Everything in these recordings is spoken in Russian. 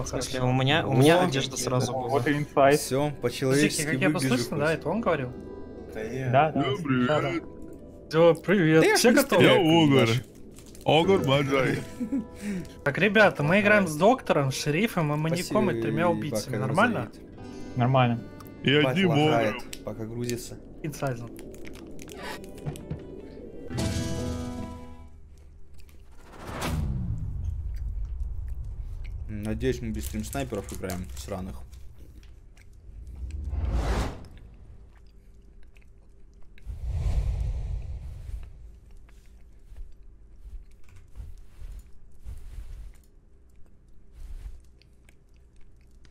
Все, хорошо. У меня одежда сразу была. Вот и инсайд. Все, по-человечески выгляжу. Как я послышно, да, это он говорил? Да, да. Привет. Все, привет. Все готовы? Я Огар. Огар Баджай. Так, ребята, мы играем с доктором, шерифом, и маньяком и 3 убийцами. Нормально? Нормально. И одним Огаром. Пока грузится. Инсайзом. Надеюсь, мы без стрим-снайперов играем сраных.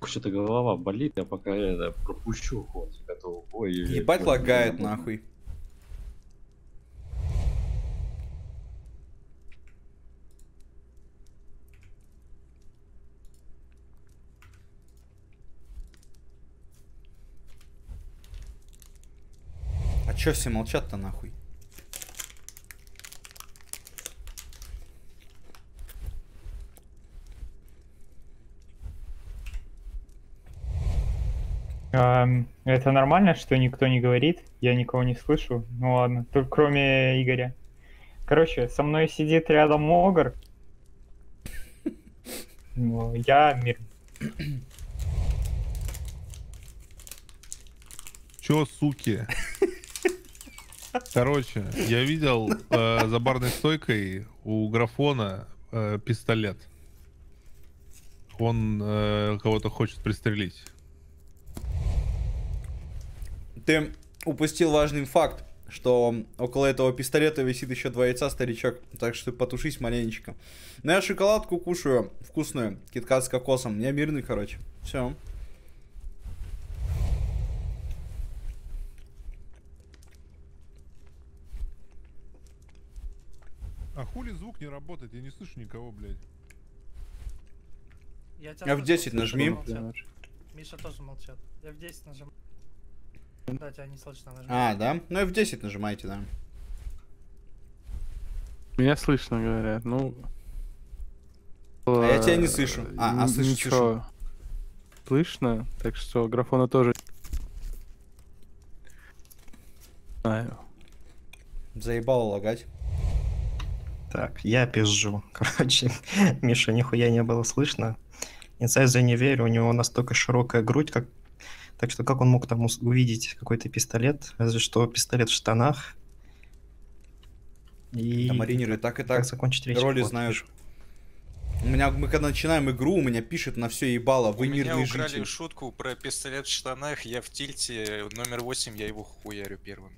Что-то голова болит, я пока это пропущу ход. Ой, ебать, лагает нахуй. А чё все молчат-то нахуй? Это нормально, что никто не говорит, я никого не слышу. Ну ладно, только кроме Игоря. Короче, со мной сидит рядом Огар. Ну, я мир. Чё, суки? Короче, я видел за барной стойкой у графона пистолет. Он кого-то хочет пристрелить. Ты упустил важный факт, что около этого пистолета висит еще 2 яйца, старичок. Так что потушись маленечко. Но я шоколадку кушаю, вкусную, киткат с кокосом. Я мирный, короче. Все. А хули звук не работает? Я не слышу никого, блядь. Я в 10 нажми. Миша тоже молчат. Я в 10 нажимаю. Да, тебя не слышно, нажимай. А, да? Ну и в 10 нажимайте, да. Меня слышно, говорят, ну... А я тебя не слышу. А слышу, слышу. Слышно, так что графона тоже... Знаю. Заебало лагать. Так, я пизжу. Короче, Миша, нихуя не было слышно. Инсайзу не верю, у него настолько широкая грудь, как... Так что как он мог там увидеть какой-то пистолет? Разве что пистолет в штанах. И... Да, маринеры так и так закончить речь. Роли знаешь. У меня, мы когда начинаем игру, у меня пишет на все ебало. Вы мирные жители. У меня украли шутку про пистолет в штанах. Я в тильте номер 8, я его хуярю первым.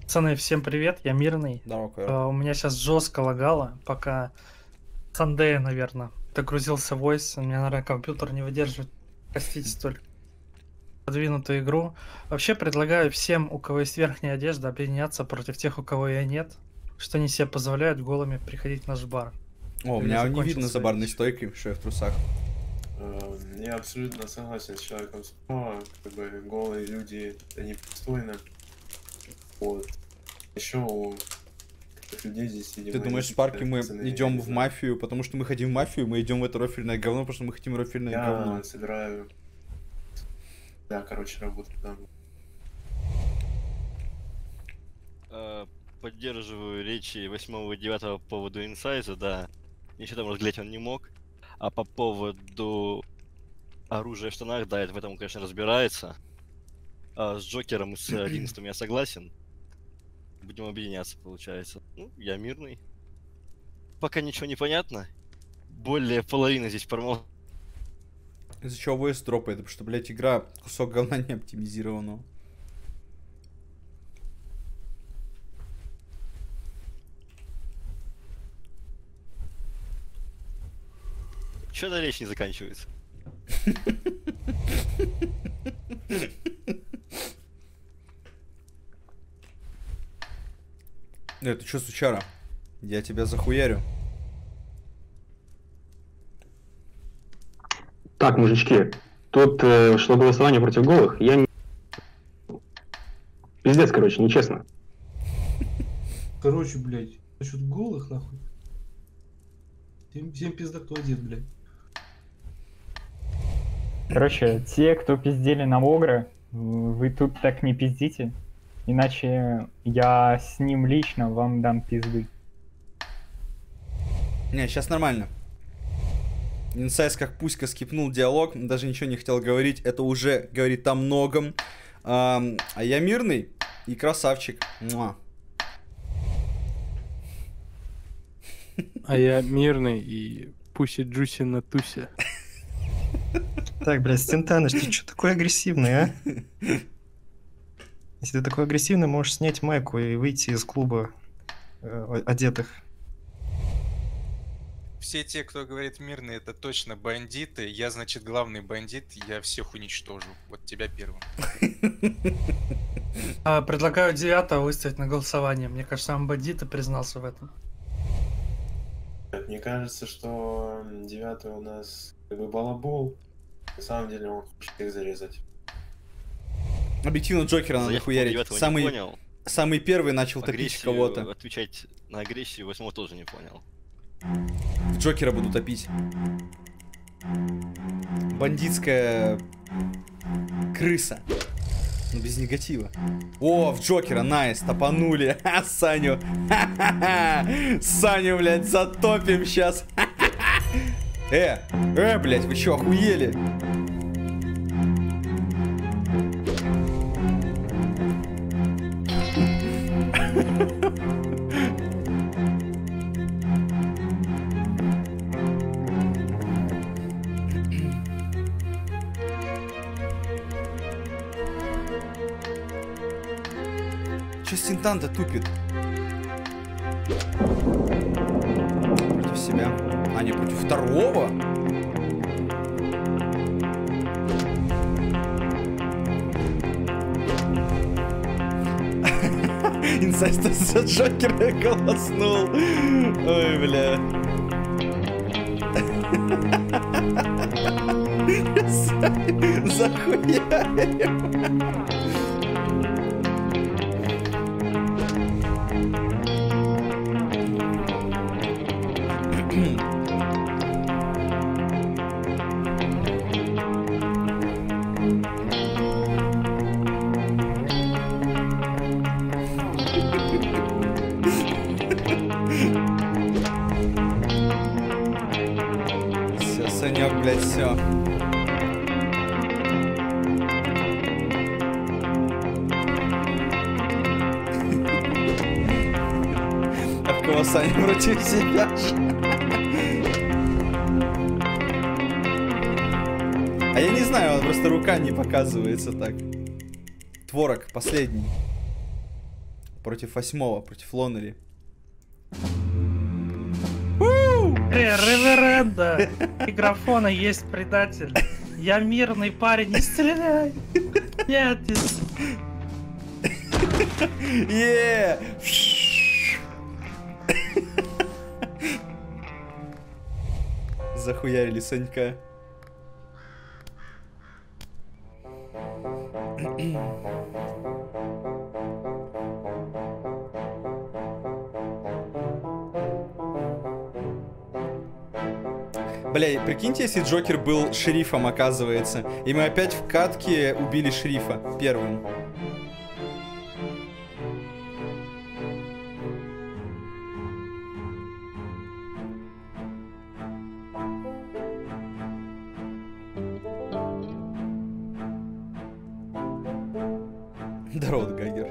Пацаны, всем привет, я мирный. У меня сейчас жестко лагало, пока Сандея, наверное, догрузился войс. У меня, наверное, компьютер не выдерживает. Простите, только продвинутую игру. Вообще предлагаю всем, у кого есть верхняя одежда, объединяться против тех, у кого ее нет, что они себе позволяют голыми приходить в наш бар. О, у меня не видно за барной стойкой, что я в трусах. Я абсолютно согласен с человеком. Как бы голые люди, это непристойно. Вот. Еще у людей здесь сидим. Ты думаешь, в парке мы идем в мафию, потому что мы хотим в мафию, мы идем в это рофильное говно, потому что мы хотим рофильное говно. Я собираю... Да, короче, работаю там. Поддерживаю речи 8 и 9 по поводу инсайза, да. Еще там разглядеть он не мог. А по поводу оружия в штанах, да, это в этом, конечно, разбирается. А с Джокером и с 11 я согласен. Будем объединяться, получается. Ну, я мирный. Пока ничего не понятно. Более половины здесь промолчала. Из-за чего войс дропает? Потому что, блядь, игра кусок говна не оптимизированного. Чё-то речь не заканчивается. Это что, сучара? Я тебя захуярю. Так, мужички, тут шло голосование против голых, я не... Пиздец, короче, нечестно. Короче, блядь, насчет голых, нахуй. Всем пизда, кто один, блядь. Короче, те, кто пиздели на Огра, вы тут так не пиздите. Иначе я с ним лично вам дам пизды. Не, сейчас нормально. Инсайз как Пуська скипнул диалог, даже ничего не хотел говорить. Это уже говорит о многом. А я мирный и красавчик. Муа. А я мирный и пуси джуси на тусе. Так, блядь, Стентаныч, ты что такой агрессивный, а? Если ты такой агрессивный, можешь снять майку и выйти из клуба одетых. Все те, кто говорит мирные, это точно бандиты. Я, значит, главный бандит, я всех уничтожу. Вот тебя первым. Предлагаю 9-го выставить на голосование. Мне кажется, сам бандит и признался в этом. Мне кажется, что 9-й у нас как бы балабол. На самом деле он хочет их зарезать. Объективно Джокера надо нахуярить. Самый первый начал топить кого-то. Отвечать на агрессию 8-го тоже не понял. Джокера буду топить. Бандитская крыса. Но без негатива. О, в Джокера, найс, топанули. Ха, Саню. Саню, блядь, затопим сейчас. Блядь, вы чё, охуели? Чё Синтан-то тупит? Против себя. А, не, против второго? Инсайз за Джокера голоснул. Ой, бля. Захуяем. Саня против себя. А я не знаю, он просто рука не показывается так. Творог, последний. Против 8-го, против Лоннери. Реверенда! Микрофона есть предатель. Я мирный парень, не стреляй! Нет, не стреляй! Захуярили Санька. Бля, прикиньте, если Джокер был шерифом, оказывается. И мы опять в катке убили шерифа первым. Здорово, Гагер.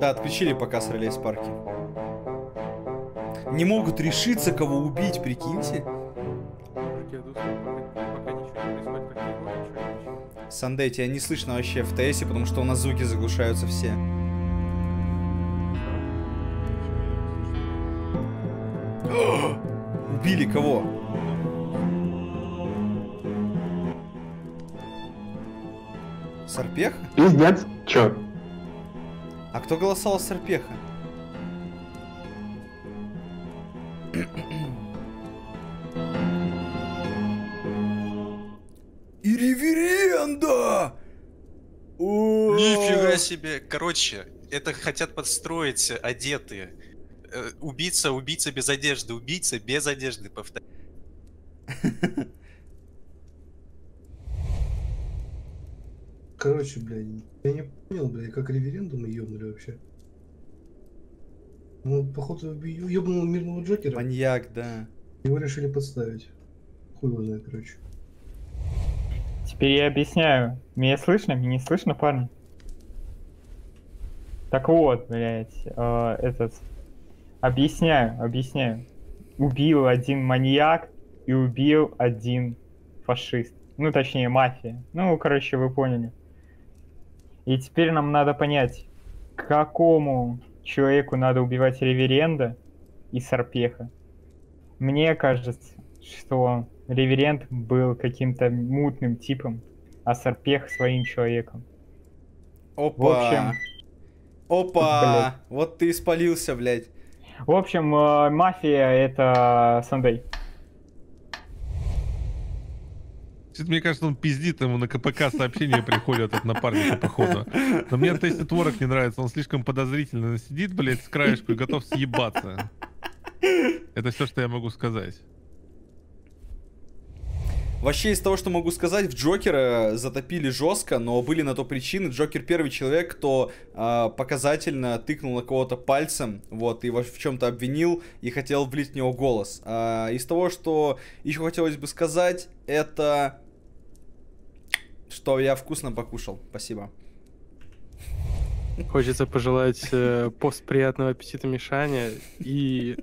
Да, отключили пока с релейс парки. Не могут решиться, кого убить, прикиньте. Сандей, тебя не слышно вообще в ТСе, потому что у нас звуки заглушаются все. Убили кого? Сарпеха? Пиздец, чё? А кто голосовал Сарпеха? И реверенда! Нифига себе! Короче, это хотят подстроить одетые. Убийца, убийца без одежды. Убийца без одежды, повторяю. Короче, блядь, я не понял, блядь, как реверендум ёбнули вообще. Ну, походу, ёбнул мирного Джокера. Маньяк, да. Его решили подставить. Хуй его знает, короче. Теперь я объясняю. Меня слышно? Меня не слышно, парни? Так вот, блядь, этот... Объясняю. Убил один маньяк и убил один фашист. Ну, точнее, мафия. Ну, короче, вы поняли. И теперь нам надо понять, какому человеку надо убивать реверенда и сарпеха. Мне кажется, что реверенд был каким-то мутным типом, а сарпех своим человеком. Опа! В общем... Опа! Блядь. Вот ты испалился, блядь. В общем, мафия — это Сандей. Мне кажется, он пиздит, ему на КПК сообщения приходят от напарника, походу. Но мне Тести Творог не нравится, он слишком подозрительно сидит, блядь, с краешку и готов съебаться. Это все, что я могу сказать. Вообще, из того, что могу сказать, в Джокера затопили жестко, но были на то причины. Джокер первый человек, кто показательно тыкнул на кого-то пальцем, вот, и в чем-то обвинил, и хотел влить в него голос. Из того, что еще хотелось бы сказать, это... Что я вкусно покушал. Спасибо. Хочется пожелать пост приятного аппетита Мишане и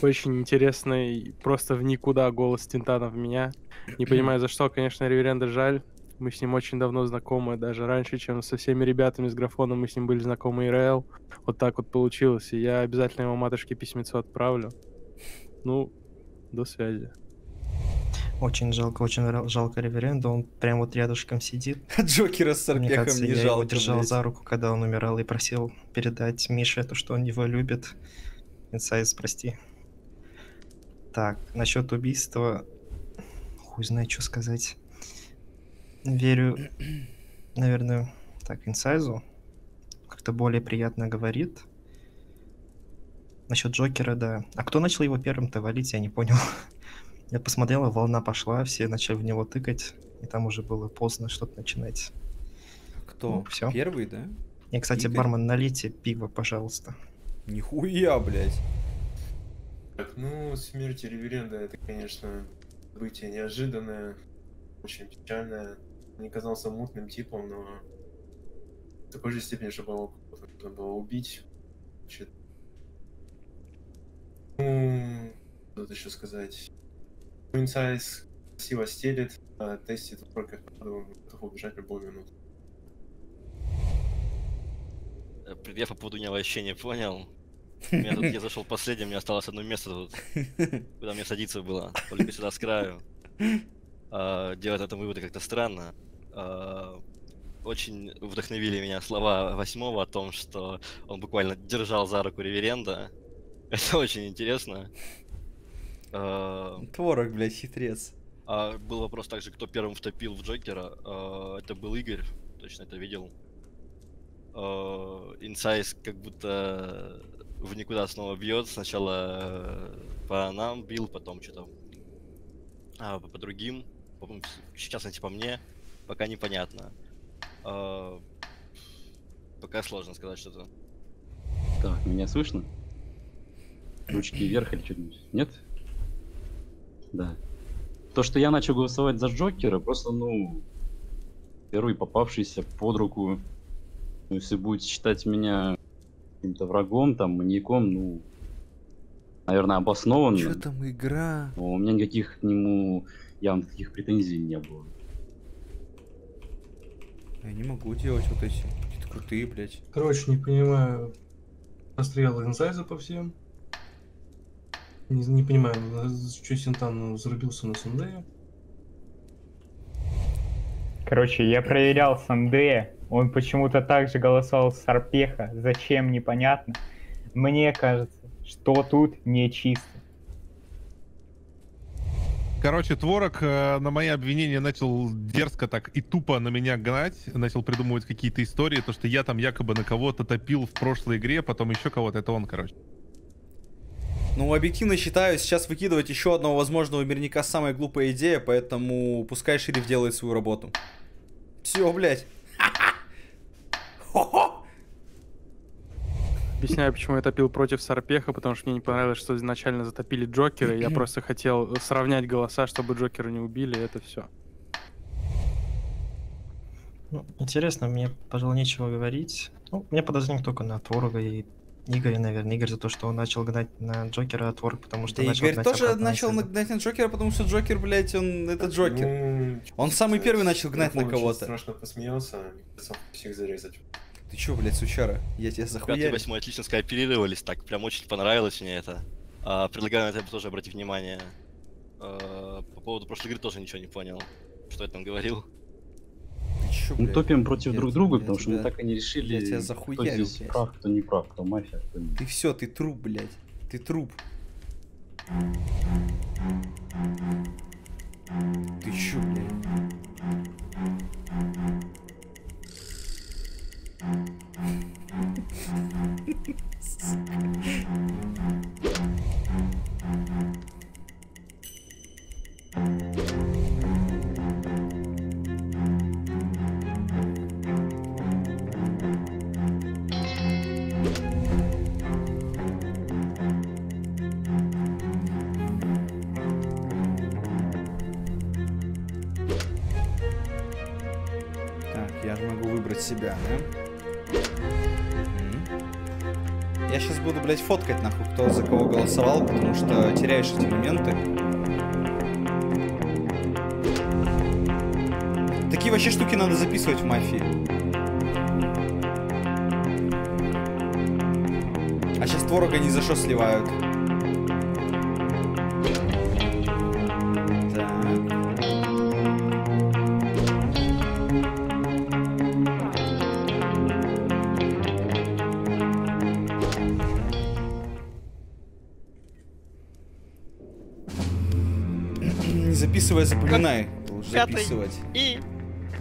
очень интересный просто в никуда голос Тинтана в меня. Не понимаю за что, конечно, реверенда жаль. Мы с ним очень давно знакомы, даже раньше, чем со всеми ребятами с графоном мы с ним были знакомы ИРЛ. Вот так вот получилось, и я обязательно его матушке письмецо отправлю. Ну, до связи. Очень жалко реверенда, он прям вот рядышком сидит. Джокера с сарпехом, мне кажется, не жалко. Я его держал за руку, когда он умирал, и просил передать Мише то, что он его любит. Инсайз, прости. Так, насчет убийства... Хуй знает, что сказать. Верю, наверное, так, Инсайзу. Как-то более приятно говорит. Насчет Джокера, да. А кто начал его первым-то валить, я не понял. Я посмотрела, волна пошла, все начали в него тыкать, и там уже было поздно что-то начинать. Кто? Ну, все. Первый, да? И, кстати, Игорь? Бармен, налейте пиво, пожалуйста. Нихуя, блядь. Так, ну, смерть реверенда, это, конечно, событие неожиданное, очень печальное. Он не казался мутным типом, но в такой же степени, чтобы его нужно было убить. Ну, тут еще сказать... Инсайз красиво стелит, а Тести только готов убежать в любую минуту. Я по поводу него вообще не понял. Я зашел последним, мне осталось одно место тут, куда мне садиться было. Только сюда с краю. Делать это выводы как-то странно. Очень вдохновили меня слова восьмого о том, что он буквально держал за руку реверенда. Это очень интересно. Творог, блядь, хитрец. Был вопрос также, кто первым втопил в Джокера. Это был Игорь, точно это видел. Инсайз как будто в никуда снова бьет. Сначала по нам бил, потом что-то по другим. Сейчас, кстати, по мне. Пока непонятно. Пока сложно сказать что-то. Так, меня слышно? Ручки вверх или что-нибудь? Нет? Да. То, что я начал голосовать за Джокера, просто, ну, первый попавшийся под руку. Ну, если будете считать меня каким-то врагом, там, маньяком, ну, наверное, обоснованным. Что там игра? Но у меня никаких к нему явно таких претензий не было. Я не могу делать вот эти какие-то крутые, блядь. Короче, не понимаю, пострелы Инсайза по всем. Не понимаю, что Синтан зарубился на Сандея. Короче, я проверял Сандея. Он почему-то также голосовал сарпеха. Зачем, непонятно. Мне кажется, что тут нечисто. Короче, Творог на мои обвинения начал дерзко так и тупо на меня гнать. Начал придумывать какие-то истории, то, что я там якобы на кого-то топил в прошлой игре, потом еще кого-то. Это он, короче. Ну, объективно считаю, сейчас выкидывать еще одного возможного мирника самая глупая идея, поэтому пускай Шериф делает свою работу. Все, блядь. Объясняю, почему я топил против Сарпеха, потому что мне не понравилось, что изначально затопили Джокера. Я просто хотел сравнять голоса, чтобы Джокера не убили, и это все. Интересно, мне, пожалуй, нечего говорить. Ну, мне подозрение только на Творога и Игоря, наверное. Игорь за то, что он начал гнать на Джокера, а Творог, потому что... Да, начал Игорь тоже начал гнать на Джокера, потому что Джокер, блядь, он... Это Джокер. Он самый первый начал гнать на кого-то. Страшно посмеялся, всех зарезать. Ты чё, блядь, сучара? Я тебя захуярил. 5-8 отлично скооперировались, так прям очень понравилось мне это. Предлагаю на это тоже обратить внимание. По поводу прошлой игры тоже ничего не понял, что я там говорил. Ты чё, блядь? Мы топим против друг друга, потому что мы так и не решили, я тебя захуярил, кто здесь прав, кто не прав, кто мафия, кто не... Ты всё, ты труп, блядь. Ты труп. Ты чё, блядь? Так, я могу выбрать себя, да? Я сейчас буду, блядь, фоткать, нахуй, кто за кого голосовал, потому что теряешь эти моменты. Такие вообще штуки надо записывать в мафии. А сейчас Творога ни за что сливают. Записывай, запоминай. Записывать. И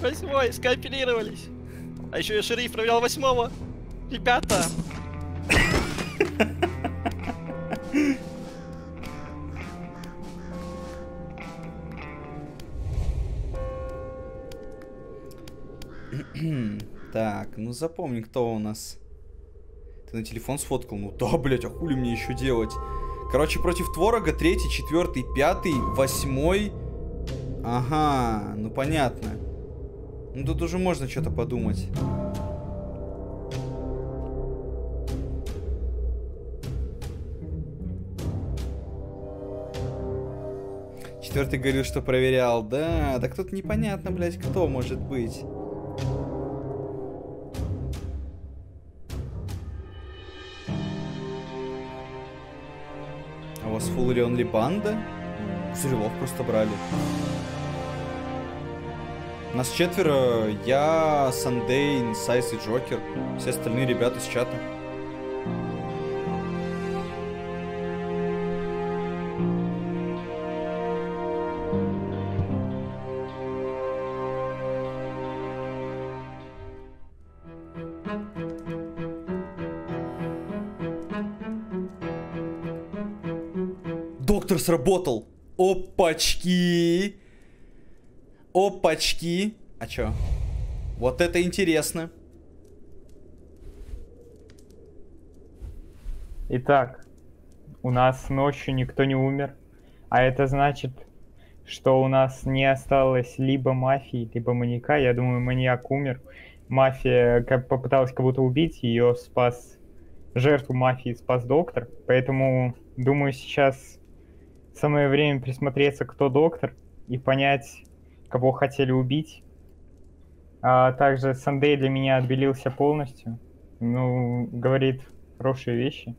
8-й скооперировались. А еще и Шериф проверял 8-го. Ребята. Так, ну запомни, кто у нас. Ты на телефон сфоткал? Ну да, блять, а хули мне еще делать? Короче, против Творога 3, 4, 5, 8. Ага, ну понятно. Ну тут уже можно что-то подумать. Четвертый говорил, что проверял. Да, так тут непонятно, блядь, кто может быть. У вас фулл или онли банда? Зрелов просто брали. Нас 4, я, Сандей, Инсайз и Джокер. Все остальные ребята с чата. Доктор сработал. Опачки. Опачки. А чё? Вот это интересно. Итак, у нас ночью никто не умер. А это значит, что у нас не осталось либо мафии, либо маньяка. Я думаю, маньяк умер. Мафия попыталась кого-то убить. Ее спас... Жертву мафии спас доктор. Поэтому, думаю, сейчас... Самое время присмотреться, кто доктор, и понять, кого хотели убить. А также Сандей для меня отбелился полностью. Ну, говорит хорошие вещи.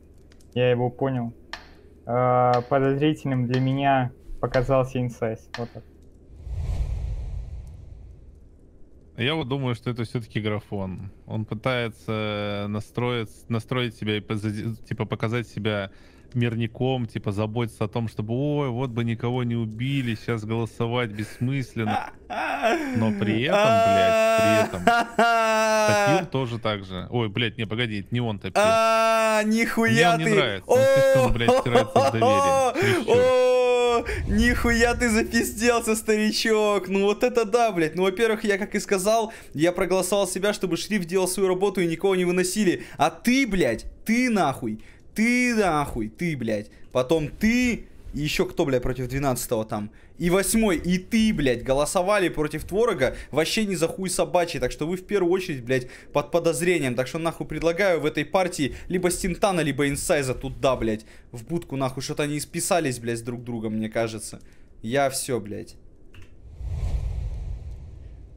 Я его понял. А подозрительным для меня показался Инсайз. Вот так. Я вот думаю, что это все-таки графон. Он пытается настроить себя и показать себя мирником, типа заботиться о том, чтобы, ой, вот бы никого не убили, сейчас голосовать бессмысленно. Но при этом, блядь, при этом Топил тоже так же. Ой, блядь, не, погоди, это не он топил. Нихуя ты! Мне он не нравится, он слишком, блядь, стирается в доверии. Нихуя ты запизделся, старичок! Ну вот это да, блядь. Ну, во-первых, я, как и сказал, я проголосовал себя, чтобы шрифт делал свою работу и никого не выносили. А ты, блядь, ты, блядь. Потом ты... И еще кто, блядь, против 12-го там? И 8-й, и ты, блядь, голосовали против творога вообще не за хуй собачий. Так что вы в первую очередь, блядь, под подозрением. Так что нахуй предлагаю в этой партии либо Стинтана, либо Инсайза туда, блядь. В будку нахуй, что-то они списались, блядь, с друг другом, мне кажется. Я все, блядь.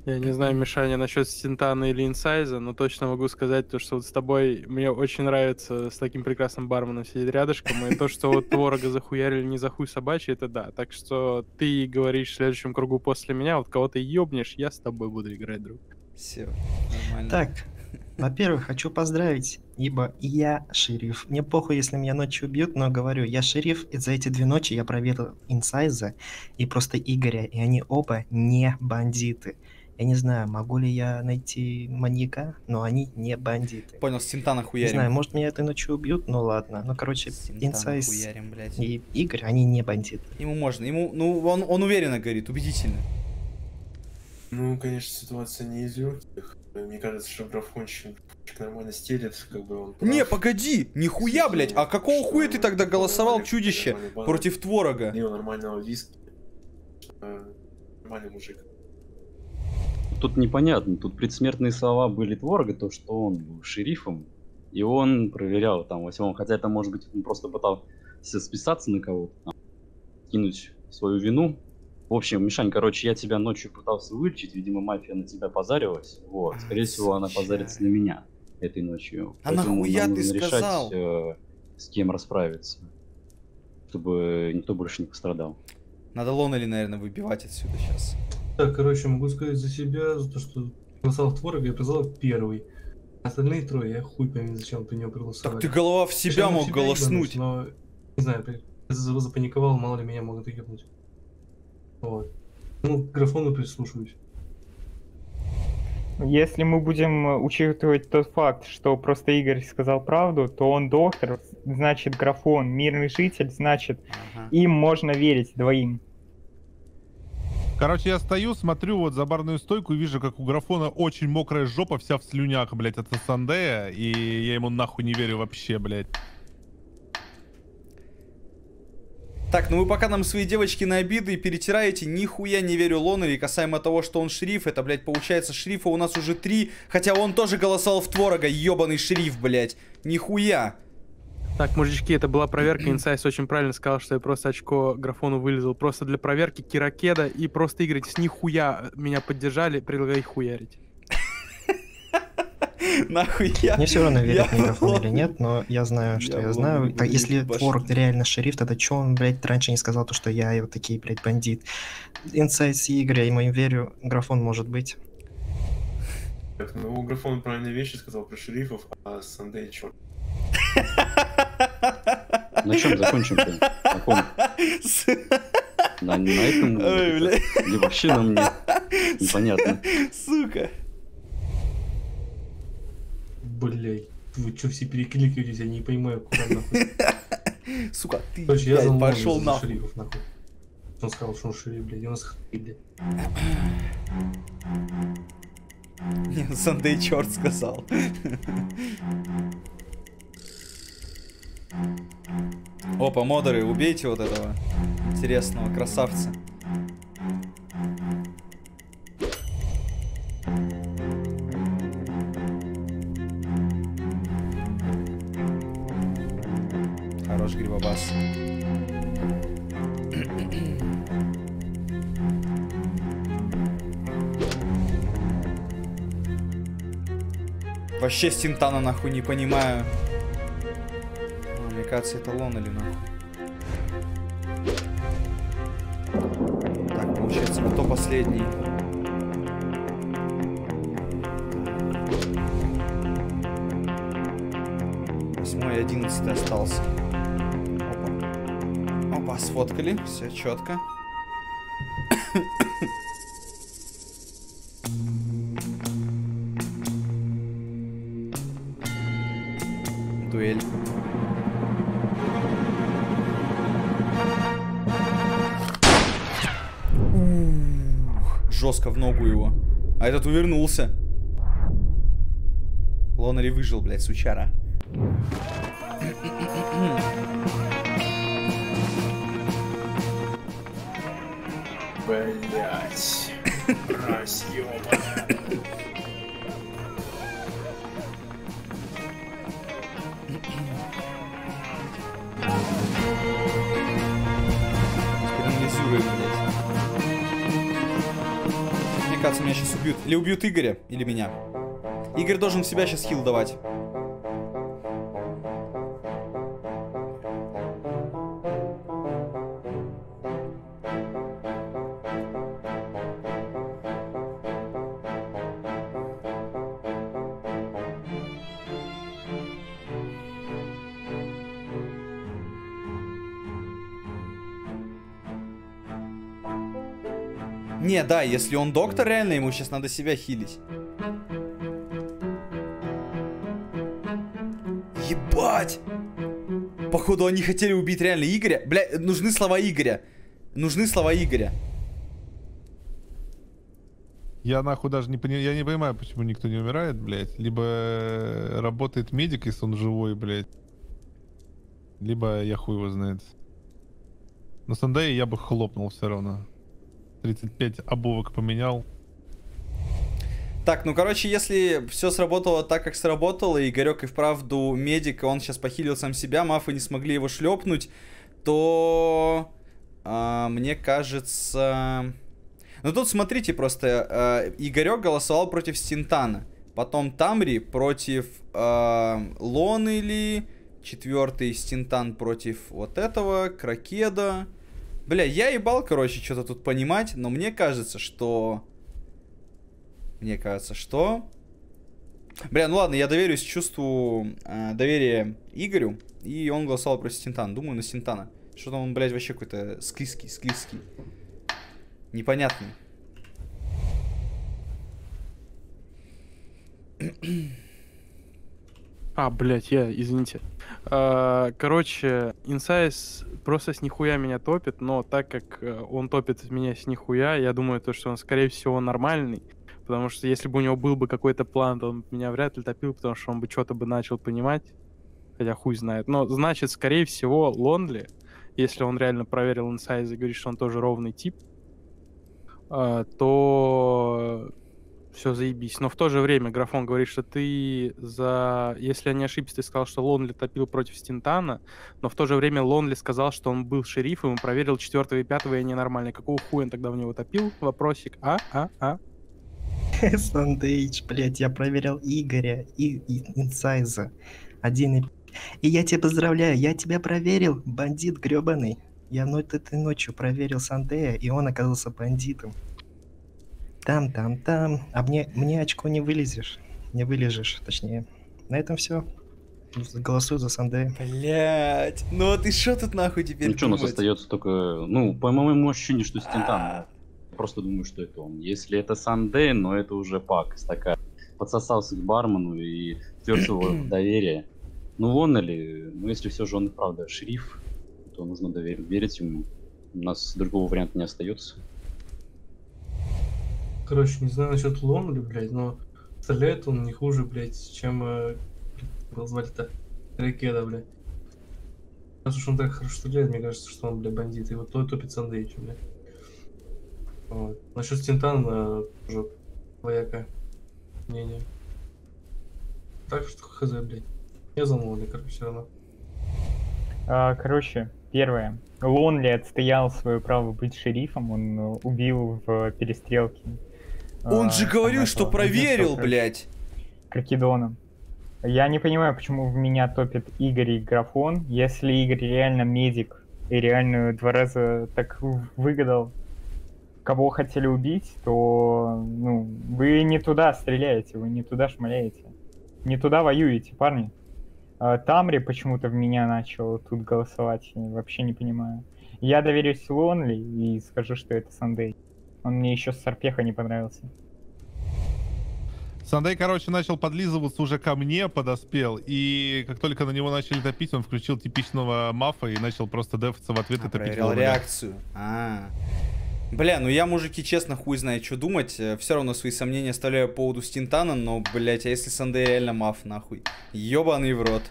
Я не знаю, Мишаня, насчет Стинтана или Инсайза, но точно могу сказать то, что вот с тобой мне очень нравится с таким прекрасным барменом сидеть рядышком, и то, что вот творога захуярили не за хуй собачий, это да. Так что ты говоришь в следующем кругу после меня, вот кого ты ёбнешь, я с тобой буду играть, друг. Все, нормально. Так, во-первых, хочу поздравить, ибо я шериф. Мне похуй, если меня ночью убьют, но говорю, я шериф, и за эти 2 ночи я проверил Инсайза и просто Игоря, и они оба не бандиты. Я не знаю, могу ли я найти маньяка, но они не бандиты. Понял, Стинтана хуярим. Не знаю, может, меня этой ночью убьют, ну ладно. Ну, короче, Инсайз и Игорь, они не бандиты. Ему можно, ему, ну, он уверенно говорит, убедительно. Ну, конечно, ситуация не из легких. Мне кажется, что графончик нормально стелит, как бы он прав. Не, погоди, нихуя, блядь, а какого хуя ты тогда голосовал, чудище, против творога? Не, нормального виски, нормальный мужик. Тут непонятно, тут предсмертные слова были творога, то что он был шерифом, и он проверял там 8-м, хотя это может быть он просто пытался списаться на кого-то, кинуть свою вину. В общем, Мишань, короче, я тебя ночью пытался вылечить, видимо, мафия на тебя позарилась, вот, скорее всего, она позарится на меня этой ночью. А нахуя ты сказал? Решать, с кем расправиться, чтобы никто больше не пострадал. Надо Лонали, наверное, выбивать отсюда сейчас. Так, короче, могу сказать за себя, за то, что голосовал творога, я призвал первый. Остальные 3, я хуй пойми, зачем ты не проголосовал. Так ты голова в себя мог голоснуть. Но, не знаю, запаниковал, мало ли меня могут ебнуть. Вот. Ну, к графону прислушиваюсь. Если мы будем учитывать тот факт, что просто Игорь сказал правду, то он доктор, значит графон, мирный житель, значит им можно верить, 2. Короче, я стою, смотрю вот за барную стойку и вижу, как у графона очень мокрая жопа, вся в слюнях, блядь, от Сандея, и я ему нахуй не верю вообще, блядь. Так, ну вы пока нам свои девочки на обиды перетираете, нихуя не верю Лонери касаемо того, что он шериф, это, блядь, получается шерифа у нас уже 3, хотя он тоже голосовал в творога, ёбаный шериф, блядь, нихуя. Так, мужички, это была проверка. Инсайз очень правильно сказал, что я просто очко графону вылезал. Просто для проверки Киракеда и просто Игорь с нихуя меня поддержали, предлагаю их хуярить. Нахуя? Мне все равно верят на графон или нет, но я знаю, что я знаю. Если творог реально шериф, тогда че он, блядь, раньше не сказал, то что я и вот такие, блядь, бандит. Инсайз и Игорь, я ему верю, графон может быть. Так, ну графон правильные вещи сказал про шерифов, а Сандей черт. На чем закончим-то? На этом? Ой, блядь. Или вообще на мне? Непонятно. Сука. Блядь, вы чё все перекликиваетесь? Я не понимаю, куда нахуй. Сука, ты, короче, я блядь, пошел нахуй. Шерифов, нахуй. Он сказал, что он шериф, блядь, и у нас хуй, блядь. Не, Сандей черт сказал. Опа, модеры, убейте вот этого интересного красавца. Хорош грибобас. Вообще Стинтана нахуй не понимаю. Это Лонали, нахуй. Так, получается, кто последний? Восьмой и 11 остался. О, сфоткали, все четко. Дуэль. Жестко в ногу его. А этот увернулся. Лонари выжил, блядь, сучара. Блять. Разъёбано. Мне кажется, меня сейчас убьют. Или убьют Игоря, или меня. Игорь должен в себя сейчас хил давать. Не, да, если он доктор, реально ему сейчас надо себя хилить. Ебать! Походу они хотели убить реально Игоря. Бля, нужны слова Игоря. Нужны слова Игоря. Я нахуй даже не понимаю, я не понимаю, почему никто не умирает, блядь. Либо работает медик, если он живой, блядь. Либо я хуй его знает. Но Сандэй я бы хлопнул все равно. 35 обувок поменял. Так, ну короче, если все сработало так, как сработало, и Игорек и вправду медик, он сейчас похилил сам себя, мафы не смогли его шлепнуть, то мне кажется... Ну тут смотрите просто, Игорек голосовал против Синтана, потом Тамри против Лонели, четвертый Синтан против вот этого, Кракеда. Бля, я ебал, короче, что-то тут понимать, но мне кажется, что... Бля, ну ладно, я доверюсь чувству доверия Игорю, и он голосовал про Синтана. Думаю, на Синтана. Что-то он, блядь, вообще какой-то склизкий. Непонятный. А, блядь, извините. Короче, Insize просто с нихуя меня топит, но так как он топит меня с нихуя, я думаю, то, что он, скорее всего, нормальный. Потому что если бы у него был бы какой-то план, то он меня вряд ли топил, потому что он бы что-то бы начал понимать. Хотя хуй знает. Но значит, скорее всего, Лонли, если он реально проверил Insize и говорит, что он тоже ровный тип, то... Все, заебись. Но в то же время Графон говорит, что ты за... Если я не ошибся, ты сказал, что Лонли топил против Синтана, но в то же время Лонли сказал, что он был шерифом и проверил 4-го и 5-го, и они нормальные. Какого хуя он тогда в него топил? Вопросик. Сандвич, блядь, я проверил Игоря и Инсайза. И я тебя поздравляю, я тебя проверил, бандит гребаный. Я этой ночью проверил Сандея, и он оказался бандитом. А мне очко не вылезешь. Не вылезешь, точнее. На этом все. Голосую за Сандэй. Блять. Ну а ты что тут нахуй теперь? Ну что, у нас остается только. Ну, по моему ощущению, что Синтан. Просто думаю, что это он. Если это Сандэй, но это уже пакость такая. Подсосался к бармену и терся его доверие. Ну он или. Ну если все же он и правда шериф, то нужно верить ему. У нас другого варианта не остается. Короче, не знаю насчет Лонли, блядь, но стреляет он не хуже, блядь, чем звали-то Ракеда, блядь. Потому что он так хорошо стреляет, мне кажется, что он, блядь, бандит. И вот той топит Сандвич, блядь. Вот. Насчет Синтана уже вояка. Не-не. Так что хз, блядь. Я за Лонли, короче, все равно. Короче, первое. Лонли отстоял свое право быть шерифом, он убил в перестрелке. Он же говорил, что проверил, блядь. Кракедоном. Я не понимаю, почему в меня топит Игорь и Графон. Если Игорь реально медик и реально 2 раза так выгадал, кого хотели убить, то ну, вы не туда стреляете, вы не туда шмаляете. Не туда воюете, парни. Тамри почему-то в меня начал тут голосовать, я вообще не понимаю. Я доверюсь Лонли и скажу, что это Сандей. Он мне еще с Сарпеха не понравился. Сандей, короче, начал подлизываться уже ко мне, подоспел. И как только на него начали топить, он включил типичного мафа и начал просто дефаться в ответ и топить. Проверил реакцию. Бля, ну я, мужики, честно, хуй знает, что думать. Все равно свои сомнения оставляю по поводу Стинтана, но, блять, а если Сандей реально маф, нахуй? Ёбаный в рот.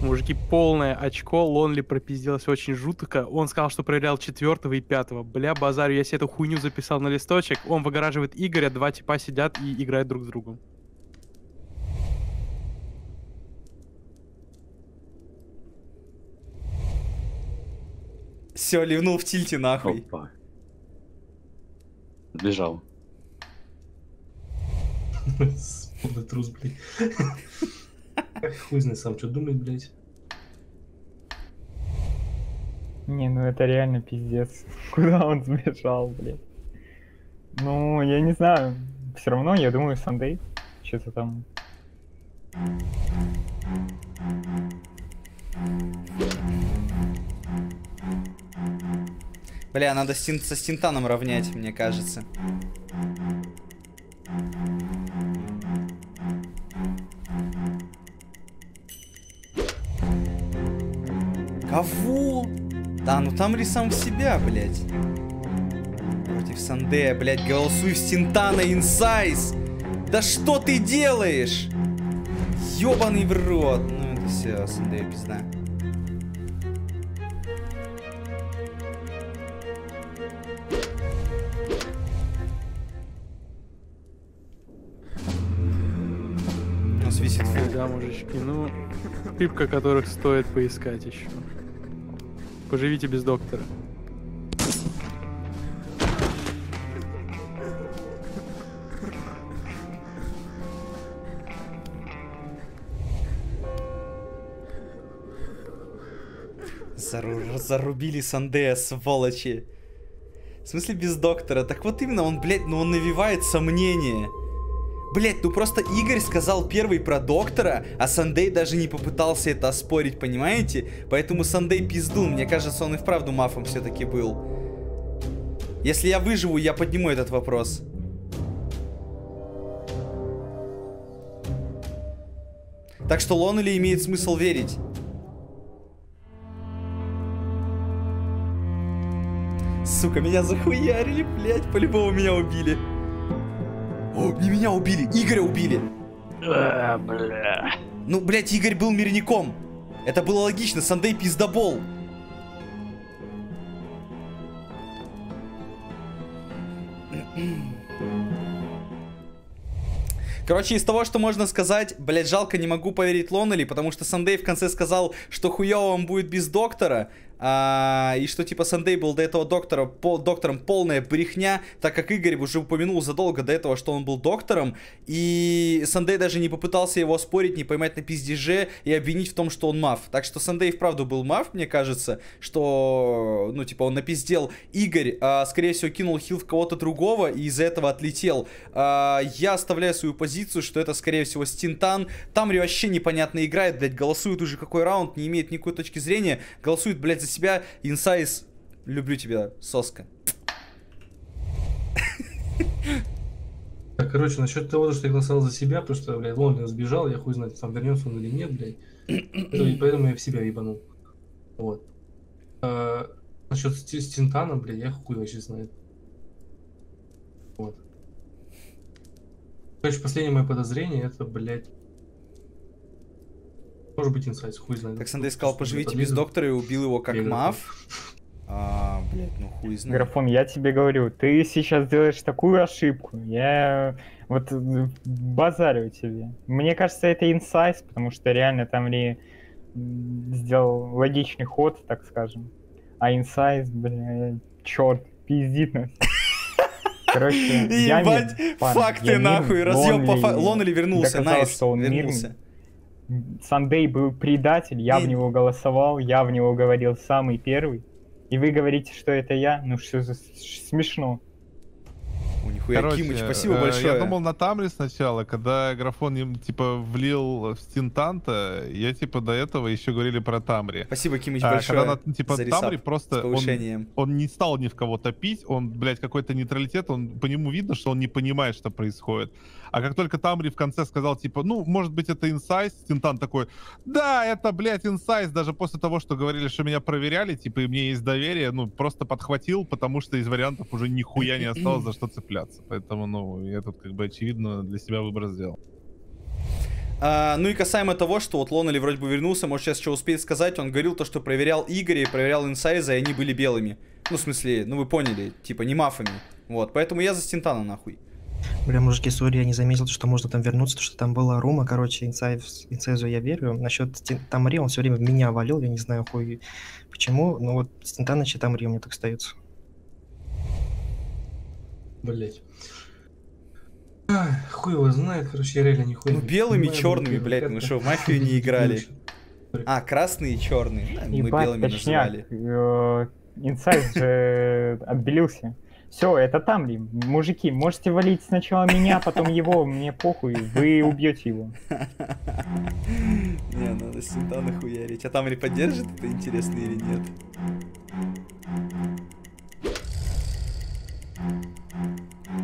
Мужики, полное очко, Лонли пропиздился очень жутко. Он сказал, что проверял 4-го и 5-го. Бля, базарю, я себе эту хуйню записал на листочек. Он выгораживает Игоря, два типа сидят и играют друг с другом. Все, ливнул в тильте нахуй. Опа. Сбежал. Сука, трус, блядь. Хуй знает сам, что думает, блядь. Не, ну это реально пиздец. Куда он сбежал, блядь? Ну, я не знаю. Все равно, я думаю, Сандей. Что-то там. Бля, надо со Стинтаном равнять, мне кажется. Кого? Да, ну там ли сам в себя, блядь. Против Сандея, блядь, голосуй в Стинтана, Инсайз. Да что ты делаешь? Ёбаный в рот. Ну это все, Сандея пизда. У нас висит фиг. Да, мужички, ну... Крипка, которых стоит поискать еще. Поживите без доктора. Зарубили Сандея, сволочи. В смысле без доктора? Так вот именно он, блядь, ну он навевает сомнения. Блять, ну просто Игорь сказал первый про доктора, а Сандей даже не попытался это оспорить, понимаете? Поэтому Сандей пиздун, мне кажется, он и вправду мафом все-таки был. Если я выживу, я подниму этот вопрос. Так что Лонли имеет смысл верить. Сука, меня захуярили, блять, по-любому меня убили. О, не меня убили, Игоря убили. А, бля. Ну, блядь, Игорь был мирником. Это было логично, Сандей пиздобол. Короче, из того, что можно сказать, блядь, жалко, не могу поверить Лонли, потому что Сандей в конце сказал, что хуёво вам будет без доктора. И что типа Сандей был до этого доктором, полная брехня, так как Игорь уже упомянул задолго до этого, что он был доктором, и Сандей даже не попытался его оспорить, не поймать на пиздеже и обвинить в том, что он маф. Так что Сандей вправду был маф, мне кажется, что, ну типа он напиздел. Игорь, скорее всего, кинул хил в кого-то другого и из-за этого отлетел. Я оставляю свою позицию, что это, скорее всего, Стинтан. Там вообще непонятно играет, блядь, голосует уже какой раунд, не имеет никакой точки зрения, голосует, блядь, за себя. Инсайз, люблю тебя, соска. Так, короче, насчет того, что я голосовал за себя, потому что, блядь, Лонли сбежал, я хуй знает, сам вернется он или нет, блядь. И поэтому я в себя ебанул. Вот. Насчет Стинтана, блядь, я хуй вообще знает. Вот. Короче, последнее мое подозрение, это, блядь, может быть, Инсайз, хуй знает. Так Сандей сказал, поживите без доктора и убил его как маф. Блядь, ну хуй знает. Графон, я тебе говорю, ты сейчас делаешь такую ошибку. Я вот базарю тебе. Мне кажется, это Инсайз, потому что реально там Ли сделал логичный ход, так скажем. А Инсайз, блядь, черт, пиздит нас. Короче, ебать, факты нахуй, разъем по факту. Лонли вернулся, Найс вернулся. Сандей был предатель, я в него голосовал, я в него говорил самый первый. И вы говорите, что это я? Ну что за смешно. О, нихуя, Кимыч, спасибо большое. Я думал на Тамле сначала, когда Графон им, типа, влил в Стинтанта, я, типа, до этого еще говорили про Тамри. Спасибо, Кимыч, большое. Когда, типа, Тамри просто, он не стал ни в кого топить, он, блядь, какой-то нейтралитет, он, по нему видно, что он не понимает, что происходит. А как только Тамри в конце сказал, типа, ну, может быть, это Инсайз, Стинтант такой, да, это, блядь, Инсайз, даже после того, что говорили, что меня проверяли, типа, и мне есть доверие, ну, просто подхватил, потому что из вариантов уже нихуя не осталось, за что цепляться. Поэтому, ну, я тут, как бы, очевидно, для себя выбор сделал. Ну и касаемо того, что вот Лонали вроде бы вернулся, может, сейчас что успеет сказать, он говорил то, что проверял Игоря и проверял Инсайза, и они были белыми. Ну, в смысле, ну, вы поняли, типа, не мафами. Вот, поэтому я за Стинтана, нахуй. Бля, мужики, сори, я не заметил, что можно там вернуться, то, что там была рума, короче, Инсайзу я верю. Насчет Тамри, он все время меня валил, я не знаю, хуй почему, но вот Стинтаныч и Тамри мне так остается. Блять. Хуй его знает, короче, я реально нихуя. Ну, белыми, черными, блять, мы что, в мафию не играли? А, красные и черные, мы белыми нажимали. Инсайз же отбелился. Все, это Тамри. Мужики, можете валить сначала меня, потом его, мне похуй, вы убьете его. Не, надо Стинтана хуярить. А Тамри поддержит это, интересно, или нет?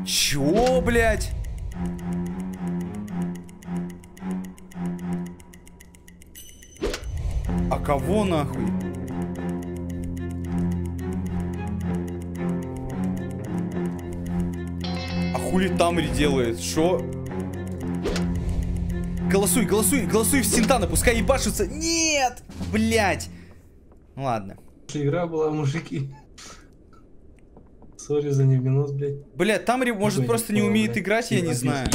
Чё, блядь? А кого нахуй? А хули Тамри делает? Шо? Голосуй, голосуй, голосуй в Стинтана, пускай ебашутся. Нет, блядь. Ладно. Игра была, мужики. Сори за невинность, блядь. Блядь, Тамри, может, ну, просто не умеет играть, я не знаю.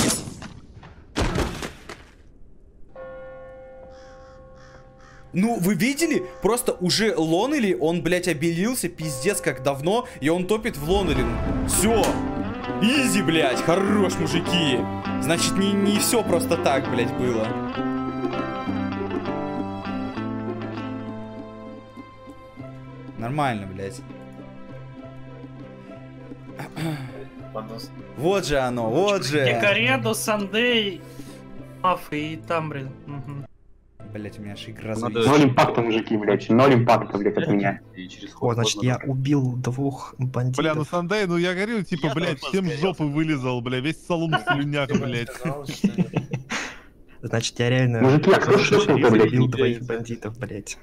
Ну, вы видели? Просто уже Лонели, он, блядь, обелился, пиздец, как давно, и он топит в Лонели. Все. Изи, блядь, хорош, мужики. Значит, не все просто так, блядь, было. Нормально, блядь. Вот же оно, вот же. Декаредо, Сандей, Маф и Тамри. Блять, у меня аж игра зависит. Ноль импакта, мужики, блять. Ноль импакта, блять, от меня. О, значит, я убил двух бандитов. Бля, ну Сандей, ну я говорил, типа, блять, всем жопы вылезал, бля, весь салон в слюнях, блять. Значит, я реально убил двоих бандитов, блять.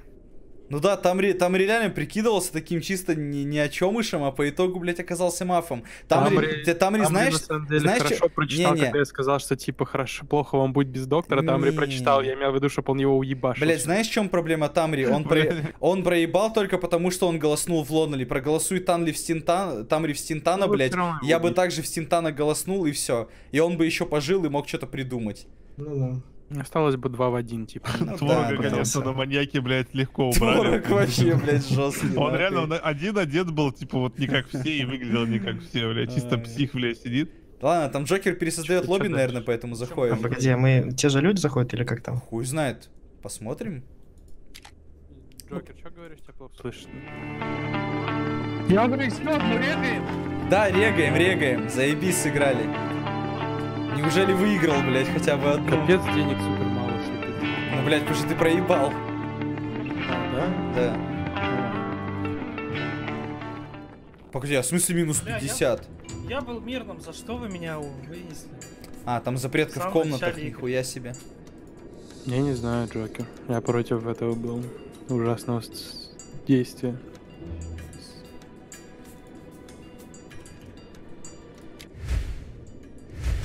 Ну да, Тамри реально прикидывался таким чисто ни о чёмышем, а по итогу, блядь, оказался мафом. Тамри, знаешь... на самом деле, знаешь, хорошо прочитал, когда я сказал, что, типа, хорошо, плохо вам будет без доктора, Тамри прочитал, я имел в виду, чтобы он его уебашил. Блядь, знаешь, в чем проблема Тамри? Он проебал только потому, что он голоснул в Лонали. Проголосуй Тамри в Стинтана, блядь, я бы также в Стинтана голоснул, и все. И он бы еще пожил и мог что-то придумать. Ну да. Осталось бы 2 в 1, типа. Творога, конечно, на маньяке, блядь, легко убрали. Творог вообще, блядь, жесткий. Он реально один одет был, типа, вот не как все, и выглядел не как все, блядь. Чисто псих, блядь, сидит. Ладно, там Джокер пересоздает лобби, наверное, поэтому заходит. А погоди, мы те же люди заходят или как там? Хуй знает. Посмотрим. Джокер, что говоришь, тебя плохо слышно? Я говорю, эксперт, мы регаем. Да, регаем. Заебись, сыграли. Неужели выиграл, блядь, хотя бы одну? Капец, денег супер мало сыпет. Ну, блядь, потому что ты проебал. А, да? Да. Погоди, а в смысле минус 50? Я был мирным, за что вы меня вынесли? А, там запретка в комнатах, нихуя себе. Я не знаю, Джокер. Я против этого был. Ужасного действия.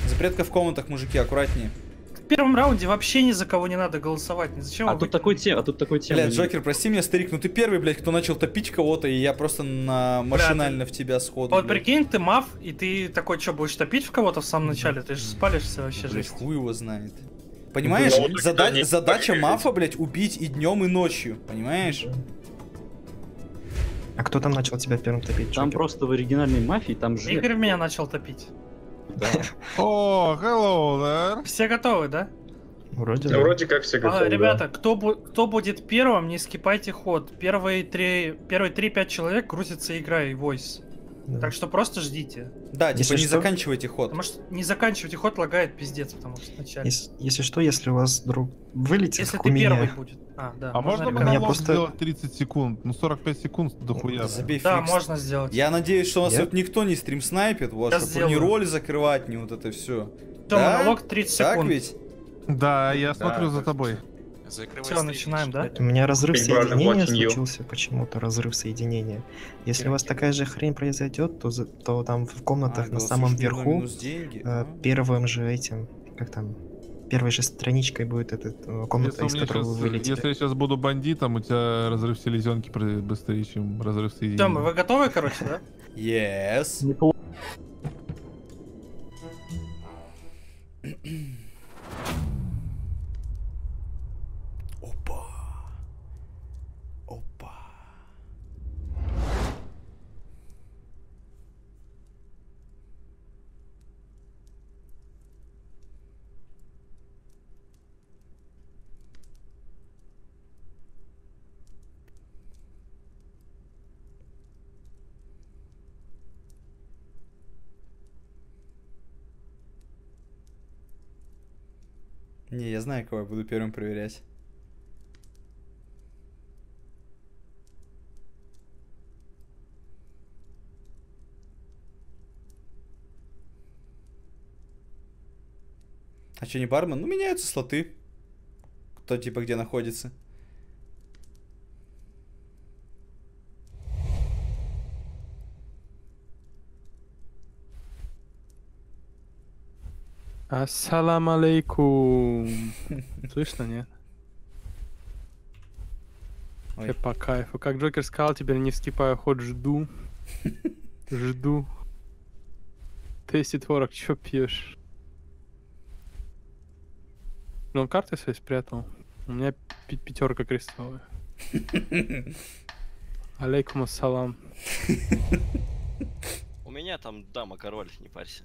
Запретка в комнатах, мужики, аккуратнее. В первом раунде вообще ни за кого не надо голосовать. Зачем? А тут такой тема, Блядь, Джокер, прости меня, старик, но ты первый, блядь, кто начал топить кого-то, и я просто машинально в тебя сходу. Вот прикинь, ты маф, и ты такой, что, будешь топить в кого-то в самом начале? Ты же спалишься вообще, жизнь. Хуй его знает. Понимаешь, задача мафа, блядь, убить и днем, и ночью, понимаешь? А кто там начал тебя первым топить? Там просто в оригинальной мафии, там же... Игорь меня начал топить. О, hello there. Все готовы, да? Вроде как все готовы. Ребята, кто будет первым, не скипайте ход. Первые 3-5 человек грузится игра и войс. Да. Так что просто ждите. Да, типа если не что... заканчивайте ход. Потому что не заканчивайте ход, лагает пиздец, потому что вначале. Если что, если у вас вдруг вылетит, если ты меня... первый будет. А, да, а можно монолог просто... сделать 30 секунд? Ну 45 секунд дохуя. Забей да, фикс. Можно сделать. Я надеюсь, что у нас тут никто не стрим снайпит, чтобы не роль закрывать, не вот это все. Все, да? Монолог 30 секунд. Так ведь? Да, я смотрю за тобой. Все, начинаем, да? У меня разрыв соединения случился, почему-то разрыв соединения. Если у вас такая же хрень произойдет, то там в комнатах на самом верху первым же этим, как там, первой же страничкой будет эта комната, из которой вы вылетели. Если я сейчас буду бандитом, у тебя разрыв селезенки быстрее, чем разрыв соединения. Там, вы готовы, короче, да? Yes. Не, я знаю, кого я буду первым проверять. А что, не бармен? Ну, меняются слоты. Кто типа где находится. Ассалам алейкум. Слышно, нет? Ой. Я по кайфу. Как Джокер сказал, теперь не вскипаю ход, жду. Жду. Тести творог, чё пьешь? Ну, он карты свои спрятал. У меня пятерка крестовая. Алейкум ассалам. У меня там дама король, не парься.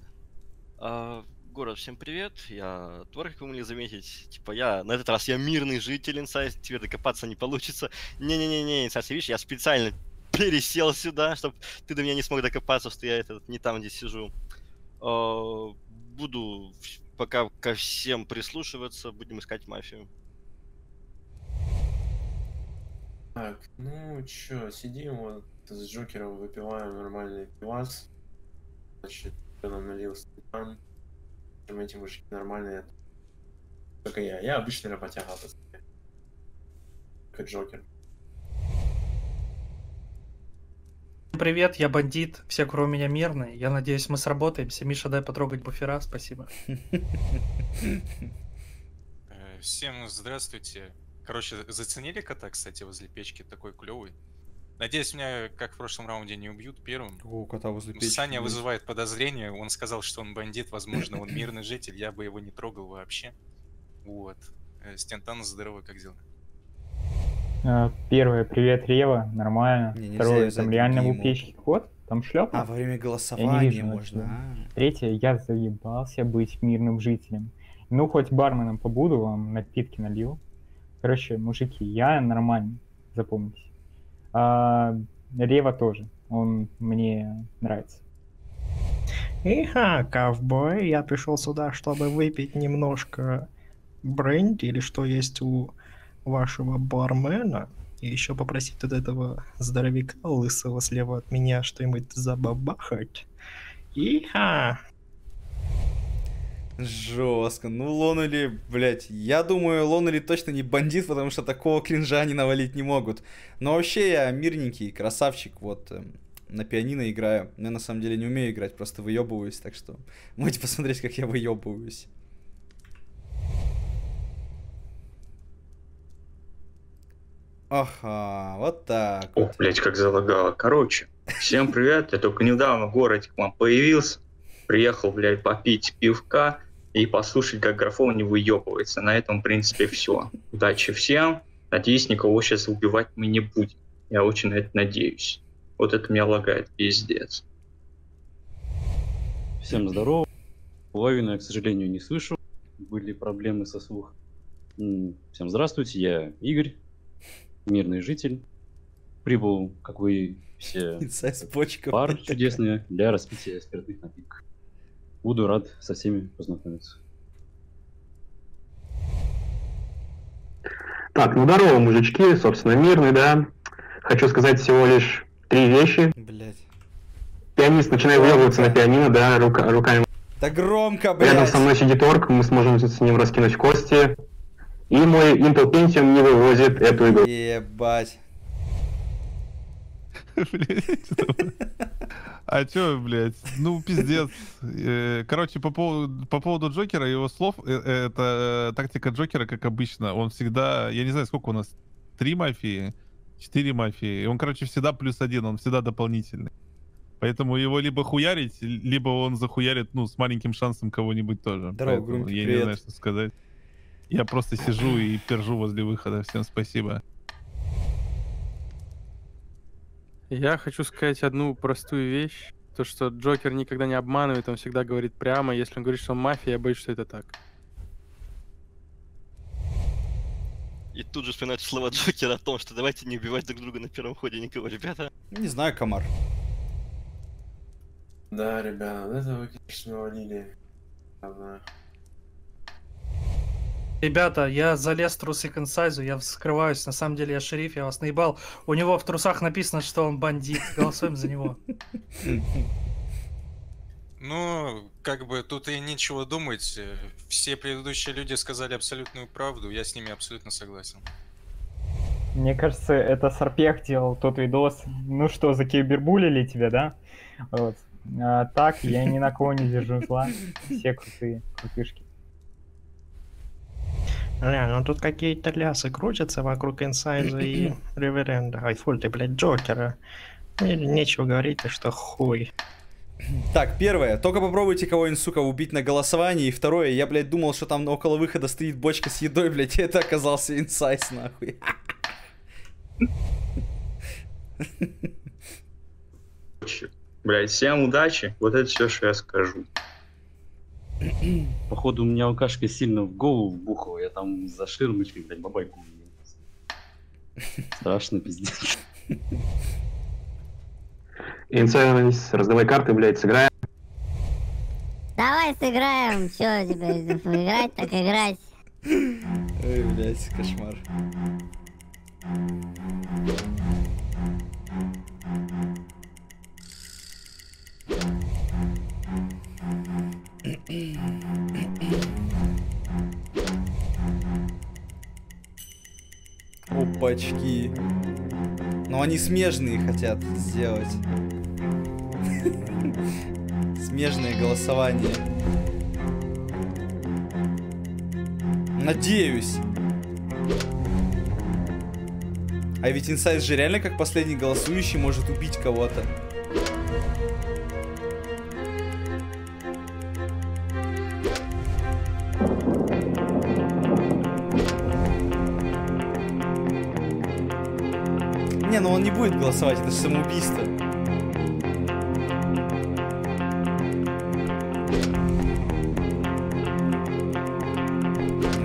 Город, всем привет, я Творк, как вы могли заметить, типа я, на этот раз я мирный житель Инсайз, теперь докопаться не получится, не-не-не, Инсайз, видишь, я специально пересел сюда, чтобы ты до меня не смог докопаться, что я этот, не там, где сижу. Буду пока ко всем прислушиваться, будем искать мафию. Так, ну чё, сидим вот с Джокером, выпиваем нормальный пивас, значит, нам налил стакан. Эти мужики нормальные, только я обычный работяга, как Джокер. Привет, я бандит, все кроме меня мирные, я надеюсь, мы сработаемся. Миша, дай потрогать буфера, спасибо. Всем здравствуйте. Короче, заценили кота, кстати, возле печки, такой клевый. Надеюсь, меня, как в прошлом раунде, не убьют первым. О, кота возле печки. Саня вызывает подозрение. Он сказал, что он бандит, возможно, он мирный житель. Я бы его не трогал вообще. Вот. Стентан, здорово, как дела? Первое, привет, Рева, нормально. Второе, там реально у печки кот, там шлепнул. А во время голосования можно. Третье, я заебался быть мирным жителем. Ну, хоть барменом побуду, вам напитки налил. Короче, мужики, я нормальный, запомните. А Рева тоже, он мне нравится. Иха, ковбой, я пришел сюда, чтобы выпить немножко бренди или что есть у вашего бармена. И еще попросить от этого здоровяка лысого слева от меня что-нибудь забабахать. Иха. Жестко. Ну, Лонели, блять, я думаю, Лонели точно не бандит, потому что такого кринжа они навалить не могут. Но вообще я мирненький, красавчик, вот, на пианино играю. Я на самом деле не умею играть, просто выебываюсь, так что можете посмотреть, как я выебываюсь. Ага, вот так. Ох, вот. Блять, как залагало. Короче, всем привет, я только недавно в городе к вам появился. Приехал, блять, попить пивка и послушать, как графон не выебывается. На этом, в принципе, все. Удачи всем. Надеюсь, никого сейчас убивать мы не будем. Я очень на это надеюсь. Вот это меня лагает, пиздец. Всем здорово. Половину я, к сожалению, не слышу. Были проблемы со слухом. Всем здравствуйте, я Игорь, мирный житель. Прибыл, как вы все пары чудесные для распития спиртных напитков. Буду рад со всеми познакомиться. Так, ну здорово, мужички, собственно, мирный, да. Хочу сказать всего лишь 3 вещи. Блять. Пианист начинает въебываться на пианино, да, руками. Да громко, блядь. Рядом со мной сидит орк, мы сможем с ним раскинуть кости. И мой Intel Pentium не вывозит эту игру. Ебать. А чё, блядь? Ну, пиздец. Короче, по поводу Джокера и его слов, это тактика Джокера, как обычно. Он всегда, я не знаю, сколько у нас, 3 мафии, 4 мафии. И он, короче, всегда +1, он всегда дополнительный. Поэтому его либо хуярить, либо он захуярит, ну, с маленьким шансом кого-нибудь тоже. Здорово, Грунт, я не знаю, что сказать. Я просто сижу и пержу возле выхода. Всем спасибо. Я хочу сказать одну простую вещь. То, что Джокер никогда не обманывает, он всегда говорит прямо. Если он говорит, что он мафия, я боюсь, что это так. И тут же вспоминают слова Джокера о том, что давайте не убивать друг друга на первом ходе никого, ребята. Не знаю, комар. Да, ребята, это вы, конечно, навалили. Ребята, я залез в трусы к Инсайзу, я вскрываюсь, на самом деле я шериф, я вас наебал. У него в трусах написано, что он бандит, голосуем за него. Ну, как бы тут и нечего думать, все предыдущие люди сказали абсолютную правду, я с ними абсолютно согласен. Мне кажется, это Сарпех делал тот видос, ну что, закибербулили тебя, да? Вот. А так, я ни на кого не держу зла, все крутые, крутышки. Ну тут какие-то лясы крутятся вокруг Инсайза и Реверенда. Айфоль, ты, блядь, Джокера. Мне нечего говорить, что хуй. Так, первое. Только попробуйте кого-нибудь, сука, убить на голосовании. И второе. Я, блядь, думал, что там около выхода стоит бочка с едой, блядь. И это оказался Инсайз, нахуй. Блядь, всем удачи. Вот это все, что я скажу. Походу, у меня алкашка сильно в голову вбухала, я там за ширмочкой, блядь, бабайку увидел. Страшно, пиздец. Инсайз, раздавай карты, блядь, сыграем. Давай сыграем, чё тебе, играть так играть. Ой, блядь, кошмар. Опачки. Но они смежные хотят сделать. Смежное голосование. Надеюсь. А ведь Инсайз же реально как последний голосующий может убить кого-то. Но он не будет голосовать, это же самоубийство.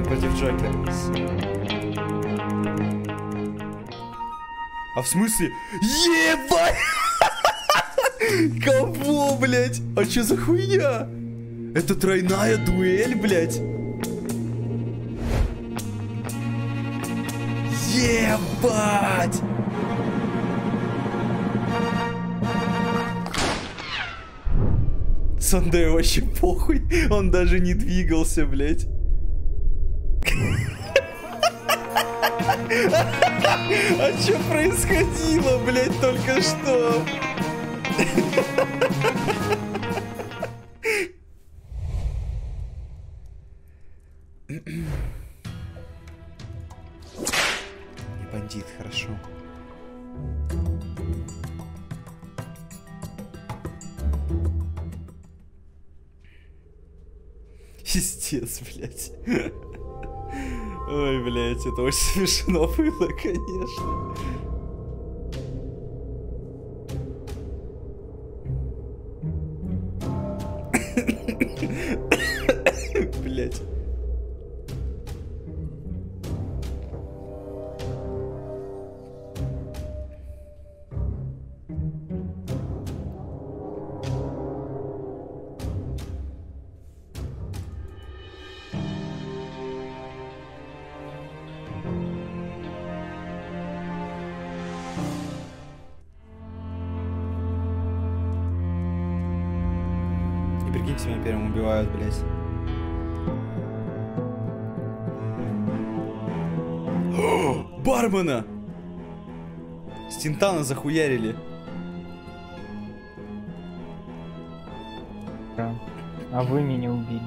Против Джокера. А в смысле? Ебать! Кого, блядь? А чё за хуйня? Это тройная дуэль, блядь? Ебать! Сандею вообще похуй, он даже не двигался, блядь. А что происходило, блядь, только что? Не бандит, хорошо. Пиздец, блядь. Ой, блядь, это очень смешно было, конечно. Блядь. здесь меня первым убивают, блядь. Бармена! Стинтана захуярили. А вы меня убили.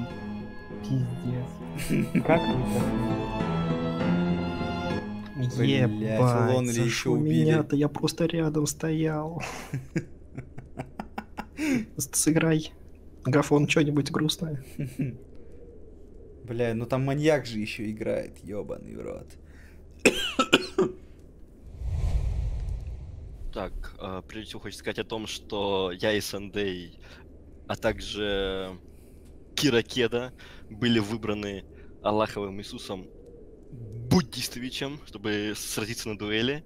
Пиздец. Как вы так? Ебать, Лонли еще убили. Меня-то, я просто рядом стоял. Сыграй. Гафон, что-нибудь грустное. Бля, ну там маньяк же еще играет, ебаный в рот. Так, прежде всего хочу сказать о том, что я и Сандей, а также Киракеда были выбраны Аллаховым Иисусом Буддистовичем, чтобы сразиться на дуэли.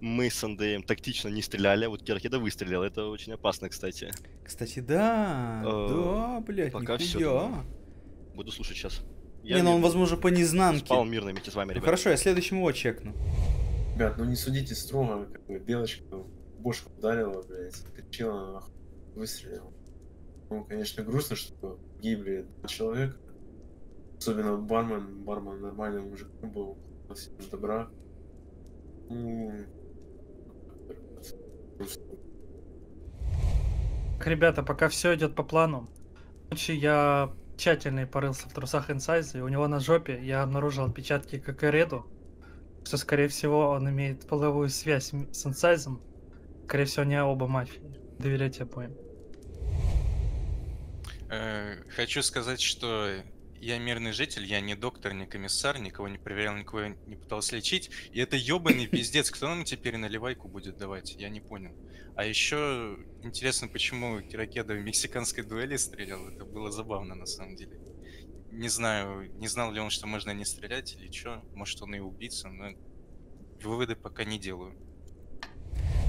Мы с Сандеем тактично не стреляли, вот Киракеда выстрелил, это очень опасно, кстати. Кстати, да, да, блядь, пока все. Буду слушать сейчас. Я не, ну он, возможно, по незнанке. Спал мирными с вами, ребята. Хорошо, я следующим его чекну. Ребят, ну не судите строго, как бы белочка бошку ударила, блядь, кричила, нахуй, выстрелила. Ну, конечно, грустно, что гибли два человека. Особенно бармен, нормальный мужик был, совсем добра. Ну, так, ребята, пока все идет по плану. Короче, я тщательно порылся в трусах Инсайза, и у него на жопе я обнаружил отпечатки Кокереду, что, скорее всего, он имеет половую связь с Инсайзом. Скорее всего, не оба мафии. Доверять обоим. Хочу сказать, что я мирный житель, я не доктор, не комиссар, никого не проверял, никого не пытался лечить. И это ёбаный пиздец, кто нам теперь наливайку будет давать, я не понял. А еще интересно, почему Киракеда в мексиканской дуэли стрелял, это было забавно на самом деле. Не знаю, не знал ли он, что можно не стрелять или что, может он и убийца, но выводы пока не делаю.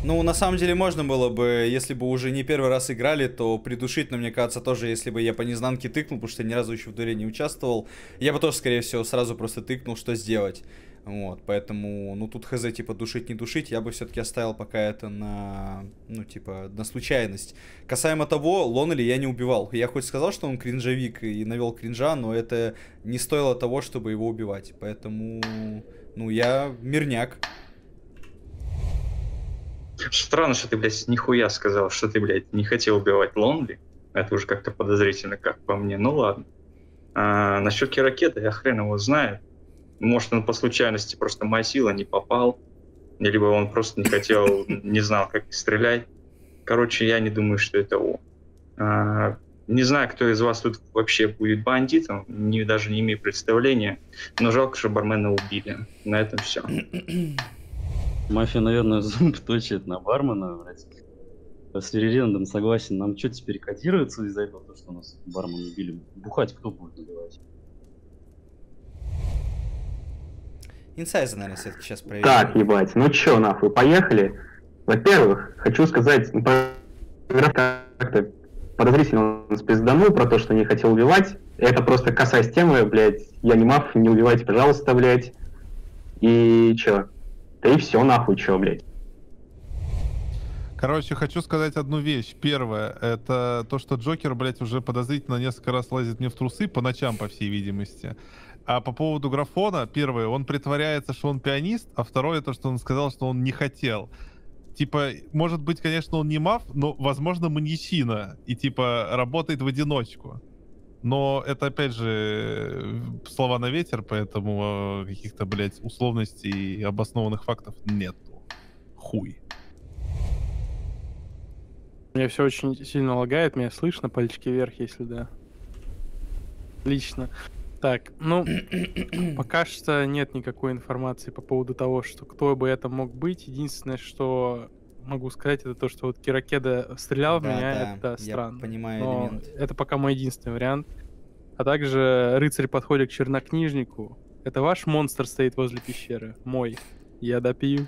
Ну, на самом деле, можно было бы, если бы уже не первый раз играли, то придушить, но мне кажется, тоже, если бы я по незнанке тыкнул, потому что я ни разу еще в дуэли не участвовал, я бы тоже, скорее всего, сразу просто тыкнул, что сделать. Вот, поэтому, ну, тут хз, типа, душить, не душить, я бы все-таки оставил пока это на, ну, типа, на случайность. Касаемо того, Лонли я не убивал. Я хоть сказал, что он кринжовик и навел кринжа, но это не стоило того, чтобы его убивать. Поэтому, ну, я мирняк. Странно, что ты, блядь, нихуя сказал, что ты, блядь, не хотел убивать Лонли. Это уже как-то подозрительно, как по мне. Ну ладно. А насчет Киракеда я хрен его знаю. Может, он по случайности просто мазил, не попал. Либо он просто не хотел, не знал, как стрелять. Короче, я не думаю, что это он. Не знаю, кто из вас тут вообще будет бандитом. Даже не имею представления. Но жалко, что бармена убили. На этом все. Мафия, наверное, зуб точит на бармена, блядь. С Ререндом согласен. Нам что, теперь кодируется из-за этого, то, что у нас бармена убили? Бухать кто будет наливать? Инсайза, наверное, все-таки сейчас проверим. Так, ебать, ну чё, нахуй, поехали. Во-первых, хочу сказать, как-то подозрительно он спизданул про то, что не хотел убивать. Это просто касаясь темы, блядь, я не маф, не убивайте, пожалуйста, блядь. И чё? Да и все, нахуй, чё, блядь. Короче, хочу сказать одну вещь. Первое, это то, что Джокер, блядь, уже подозрительно несколько раз лазит мне в трусы, по ночам, по всей видимости. А по поводу графона, первое, он притворяется, что он пианист, а второе, то, что он сказал, что он не хотел. Типа, может быть, конечно, он не маф, но, возможно, маньячина, и, типа, работает в одиночку. Но это, опять же, слова на ветер, поэтому каких-то, блядь, условностей и обоснованных фактов нету. Хуй. Мне все очень сильно лагает, меня слышно, пальчики вверх, если да. Лично. Так, ну, пока что нет никакой информации по поводу того, что кто бы это мог быть. Единственное, что могу сказать, это то, что вот Киракеда стрелял в меня, да, это странно. Я понимаю элемент. Это пока мой единственный вариант. А также рыцарь подходит к чернокнижнику. Это ваш монстр стоит возле пещеры? Мой. Я допью.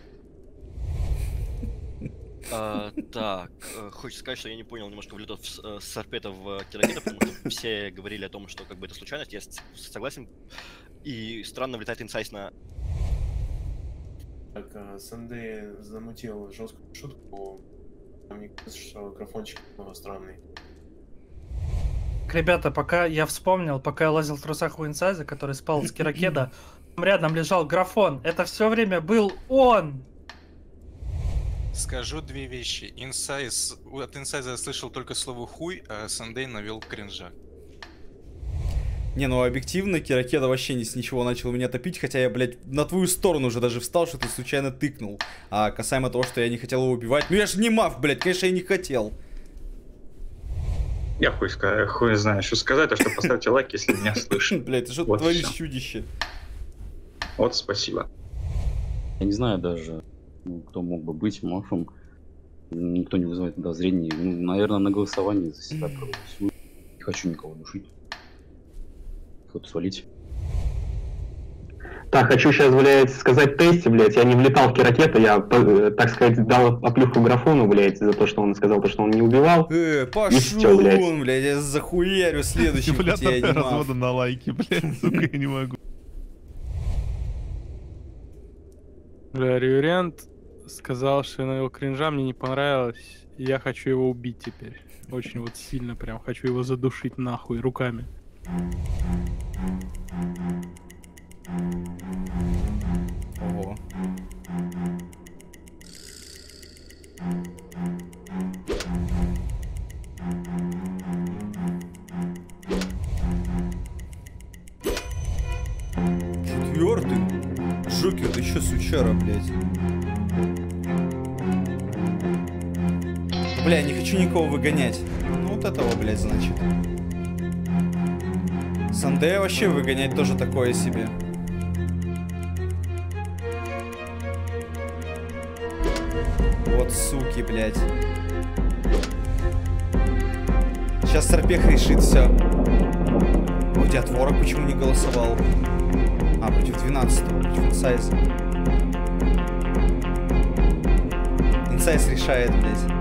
Так, хочется сказать, что я не понял немножко влетов сорпета в Киракеда, потому что все говорили о том, что как бы это случайность, я согласен. И странно влетает Инсайз на... Так, Сандей замутил жесткую шутку, мне кажется, что графончик странный. Ребята, пока я вспомнил, пока я лазил в трусах у Инсайза, который спал с Кирокеда, там рядом лежал графон. Это все время был он! Скажу две вещи. Инсайз... От Инсайза я слышал только слово «хуй», а Сандей навел кринжа. Не, ну объективно, Кирокеда вообще ни с ничего начал меня топить, хотя я, блядь, на твою сторону уже даже встал, что ты случайно тыкнул. А касаемо того, что я не хотел его убивать... Ну я же не маф, блядь, конечно, я не хотел. Я хуй знаю, что сказать, а что поставьте лайк, если меня слышат. Блядь, ты что творишь, чудище? Вот, спасибо. Я не знаю даже, кто мог бы быть мафом. Никто не вызывает подозрений. Ну, наверное, на голосовании за себя проголосую. Не хочу никого душить. Кто-то свалить. Так, хочу сейчас, блядь, сказать тесте, блядь, я не влетал в Кирокеда, я, так сказать, дал оплюху графону, блядь, за то, что он сказал, то, что он не убивал. Пошел все, блядь. Он, блядь, я захуярю следующего тебя, я развода на лайки, блядь, сука, я не могу. Бля, Риорент сказал, что я навел кринжа, мне не понравилось, и я хочу его убить теперь. Очень вот сильно прям, хочу его задушить нахуй руками. Ого. Четвертый? Джокер, ты еще сучара, блядь. Бля, не хочу никого выгонять. Ну вот этого, блядь, значит. Сандея вообще выгонять тоже такое себе. Вот суки, блядь. Сейчас Сарпех решит все. У тебя творог почему не голосовал? А, против 12-го, против Инсайза. Инсайз решает, блядь.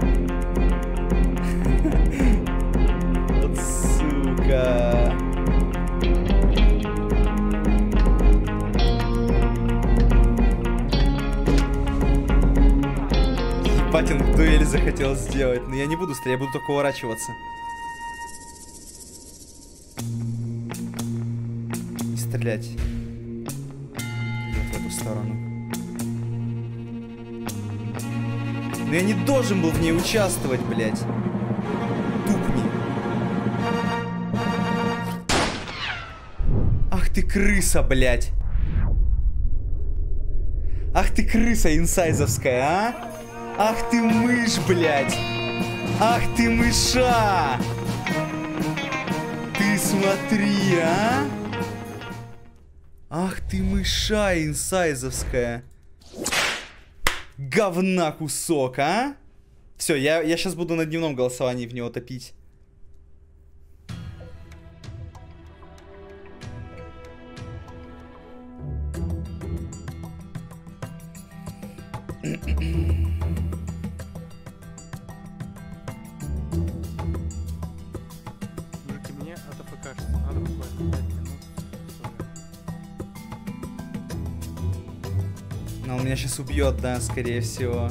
Вот сука. Паттинг дуэль захотел сделать, но я не буду стрелять, я буду только уворачиваться. И стрелять. Вот в эту сторону. Но я не должен был в ней участвовать, блядь. Тупни. Ах ты крыса, блядь. Ах ты крыса инсайзовская, а? Ах ты мышь, блядь! Ах ты мыша! Ты смотри, а! Ах ты мыша инсайзовская! Говна кусок, а! Все, я сейчас буду на дневном голосовании в него топить. Он меня сейчас убьет, да, скорее всего.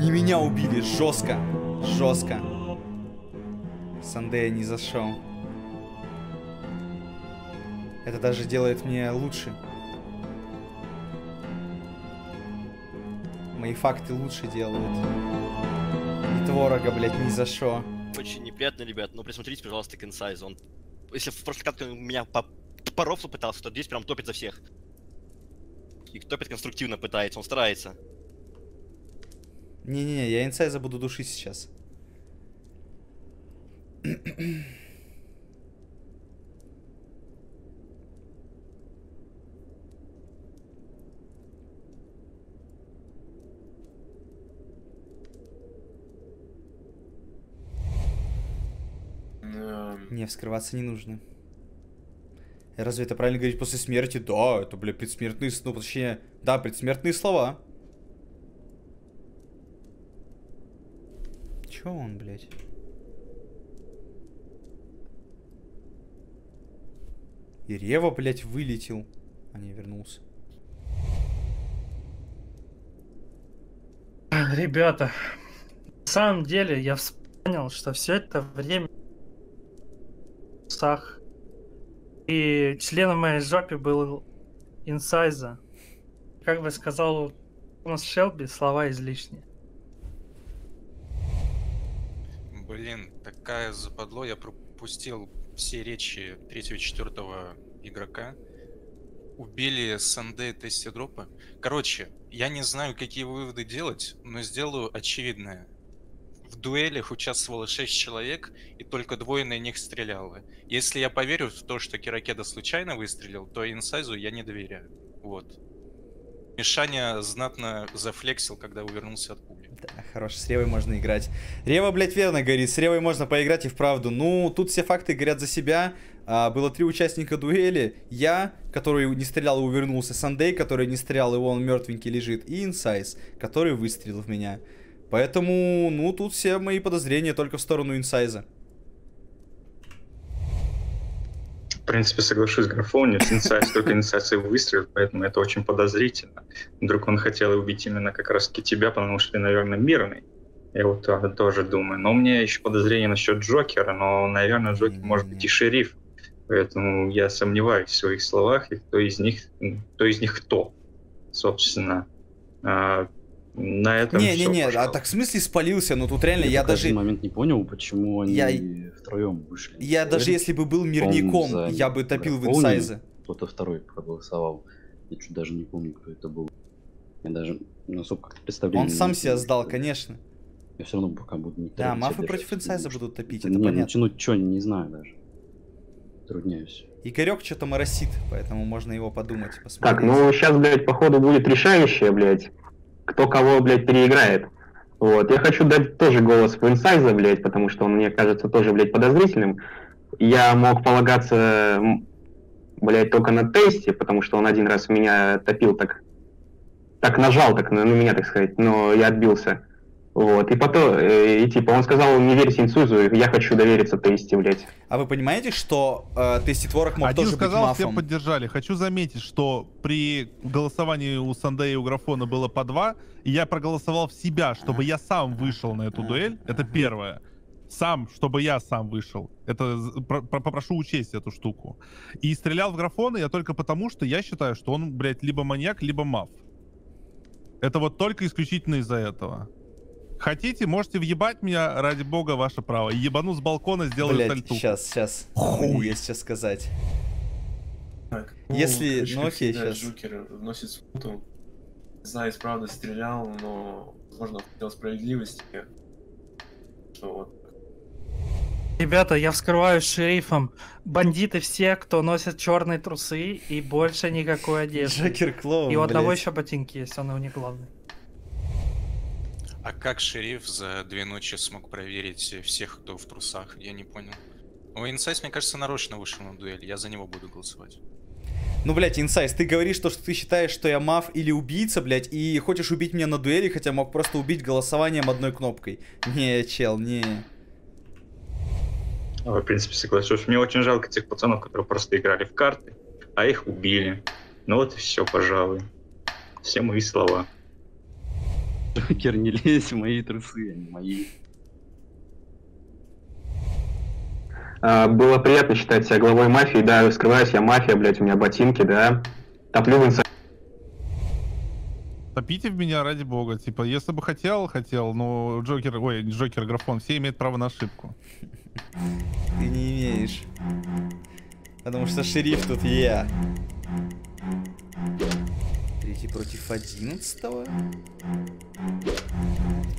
Не меня убили, жестко, жестко. Сандея не зашел. Это даже делает мне лучше. Мои факты лучше делают. И творога, блядь, не зашел. Очень неприятно, ребят, но присмотрите, пожалуйста, к Инсайзу. Он, если в прошлой катке меня по рофлу пытался, то здесь прям топит за всех. И топит конструктивно пытается, он старается. Не-не-не, я Инсайза буду душить сейчас. Не, вскрываться не нужно. Разве это правильно говорить после смерти? Да, это, бля, предсмертные сны, ну, точнее, да, предсмертные слова. Чё он, блядь? И Рева, блядь, вылетел. А не, вернулся. Ребята, на самом деле я вспомнил, что все это время в усах. И членом моей жопы был Инсайза. Как бы сказал у нас Шелби, слова излишние. Блин, такая западло, я пропустил все речи 3-4 игрока. Убили Сандея Тестидропа. Короче, я не знаю, какие выводы делать, но сделаю очевидное. В дуэлях участвовало 6 человек, и только двое на них стреляло. Если я поверю в то, что Киракеда случайно выстрелил, то Инсайзу я не доверяю. Вот. Мишаня знатно зафлексил, когда увернулся от пули. Да, хорош, с Ревой можно играть. Рева, блядь, верно говорит, с Ревой можно поиграть и вправду. Ну, тут все факты говорят за себя. Было 3 участника дуэли. Я, который не стрелял и увернулся. Сандей, который не стрелял, и он мертвенький лежит. И Инсайз, который выстрелил в меня. Поэтому, ну, тут все мои подозрения только в сторону Инсайза. В принципе, соглашусь с графонией, Инсайз только Инсайз и выстрел, поэтому это очень подозрительно. Вдруг он хотел убить именно как раз-таки тебя, потому что ты, наверное, мирный. Я вот тоже думаю. Но у меня еще подозрение насчет Джокера, но, наверное, Джокер может быть и шериф. Поэтому я сомневаюсь в своих словах, и кто из них кто, собственно. На этом не-не-не, а так в смысле спалился, но тут реально я даже... в момент не понял, почему они втроем вышли. Я даже если бы был мирником, я бы топил в Инсайза. Кто-то второй проголосовал, я чуть даже не помню, кто это был. Я даже особо как-то представляю. Он сам себя сдал, конечно. Я все равно пока буду не топить. Да, мафы против Инсайза будут топить, это понятно. Начнуть что, не знаю даже. Трудняюсь. Игорек что-то моросит, поэтому можно его подумать, посмотреть. Так, ну сейчас, блядь, походу будет решающее, блядь. Кто кого, блядь, переиграет. Вот. Я хочу дать тоже голос в Инсайза, блядь, потому что он мне кажется тоже, блядь, подозрительным. Я мог полагаться, блядь, только на Тесте, потому что он один раз меня топил так... Так нажал, так на меня, так сказать, но я отбился. Вот. И потом, типа, он сказал, не верь Инсайзу, я хочу довериться Тесте, блядь. А вы понимаете, что Тести Творог мог тоже сказал, быть мафом? Все поддержали. Хочу заметить, что при голосовании у Сандея и у Графона было по 2, и я проголосовал в себя, чтобы я сам вышел на эту дуэль. Это первое. Чтобы я сам вышел. Это попрошу учесть эту штуку. И стрелял в Графона я только потому, что я считаю, что он, блядь, либо маньяк, либо маф. Это вот только исключительно из-за этого. Хотите, можете въебать меня, ради бога, ваше право. Ебану с балкона, сделаю сальту. Сейчас. Хуй. Есть сейчас сказать. Так, ну, если... Короче, ну окей, сейчас. Джокер вносит смуту. Знаю, правда, стрелял, но... Возможно, хотел справедливости. Что вот. Ребята, я вскрываю шерифом. Бандиты все, кто носит черные трусы и больше никакой одежды. Джокер клоун, и у одного еще ботинки есть, он его не главный. А как шериф за 2 ночи смог проверить всех, кто в трусах? Я не понял. Инсайз, мне кажется, нарочно вышел на дуэль. Я за него буду голосовать. Ну, блядь, Инсайз, ты говоришь то, что ты считаешь, что я маф или убийца, блядь, и хочешь убить меня на дуэли, хотя мог просто убить голосованием одной кнопкой. Не, чел, не. В принципе, соглашусь. Мне очень жалко тех пацанов, которые просто играли в карты, а их убили. Ну вот и все, пожалуй. Все мои слова. Джокер, не лезь в мои трусы, они мои. Было приятно считать себя главой мафии, да, раскрываюсь, я мафия, блять, у меня ботинки, да. Топлю в Инсайз. Топите в меня, ради бога, типа, если бы хотел, но Джокер, Графон, все имеют право на ошибку. Ты не имеешь. Потому что шериф тут я. 3 против 11.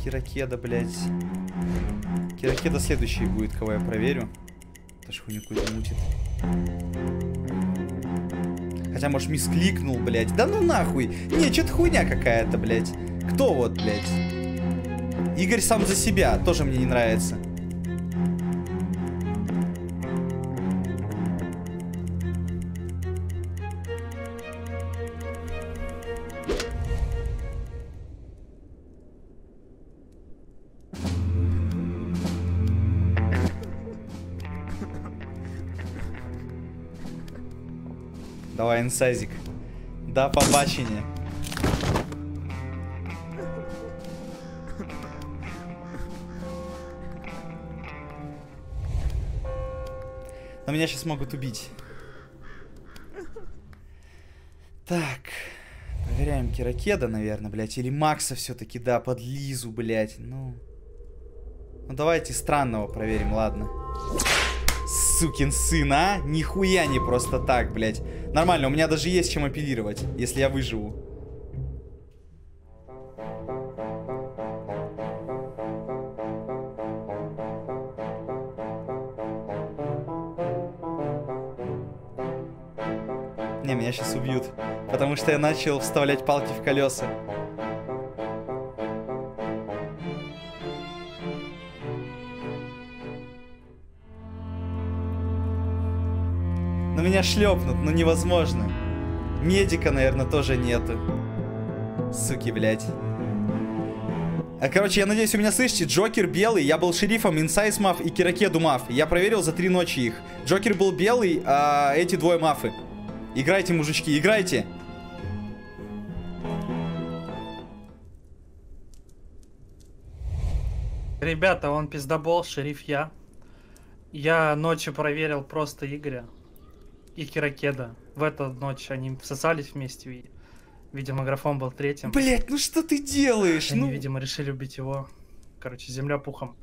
Киракеда, блядь. Киракеда следующий будет, кого я проверю. Даже хуйню какую-то мутит. Хотя, может, мисс кликнул, блядь. Да ну нахуй. Не, что-то хуйня какая-то, блядь. Кто вот, блядь? Игорь сам за себя. Тоже мне не нравится. Давай, инсайзик. До побачення. Но меня сейчас могут убить. Так. Проверяем Киракеда, наверное, блядь. Или Макса все-таки, да, под Лизу, блядь. Ну давайте странного проверим, ладно. Сукин сын, а? Нихуя не просто так, блядь. Нормально, у меня даже есть чем апеллировать, если я выживу. Не, меня сейчас убьют, потому что я начал вставлять палки в колеса. Но меня шлепнут, но невозможно. Медика, наверное, тоже нету. Суки, блядь. Короче, я надеюсь, у меня слышите. Джокер белый, я был шерифом, Инсайз маф и Киракеду маф. Я проверил за 3 ночи их. Джокер был белый, а эти двое мафы. Играйте, мужички, играйте. Ребята, он пиздобол, шериф я. Я ночью проверил просто Игоря и Киракеда. В эту ночь они всосались вместе. Видимо, графон был 3-м. Блять, ну что ты делаешь? Они, видимо, решили убить его. Короче, земля пухом.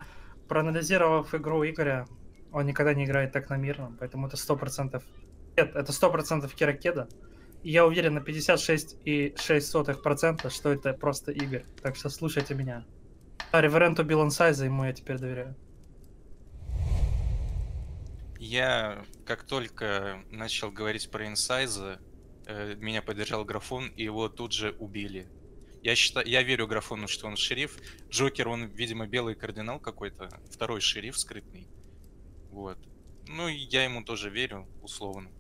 Проанализировав игру Игоря, он никогда не играет так на мирном, поэтому это 100%. Нет, это 100% Киракеда. И я уверен на 56,6%, что это просто Игорь. Так что слушайте меня. А Реверент убил Инсайза, ему я теперь доверяю. Я, как только начал говорить про Инсайза, меня поддержал Графон, и его тут же убили. Я верю Графону, что он шериф. Джокер, он, видимо, белый кардинал какой-то. Второй шериф скрытный. Вот. Ну, я ему тоже верю, условно.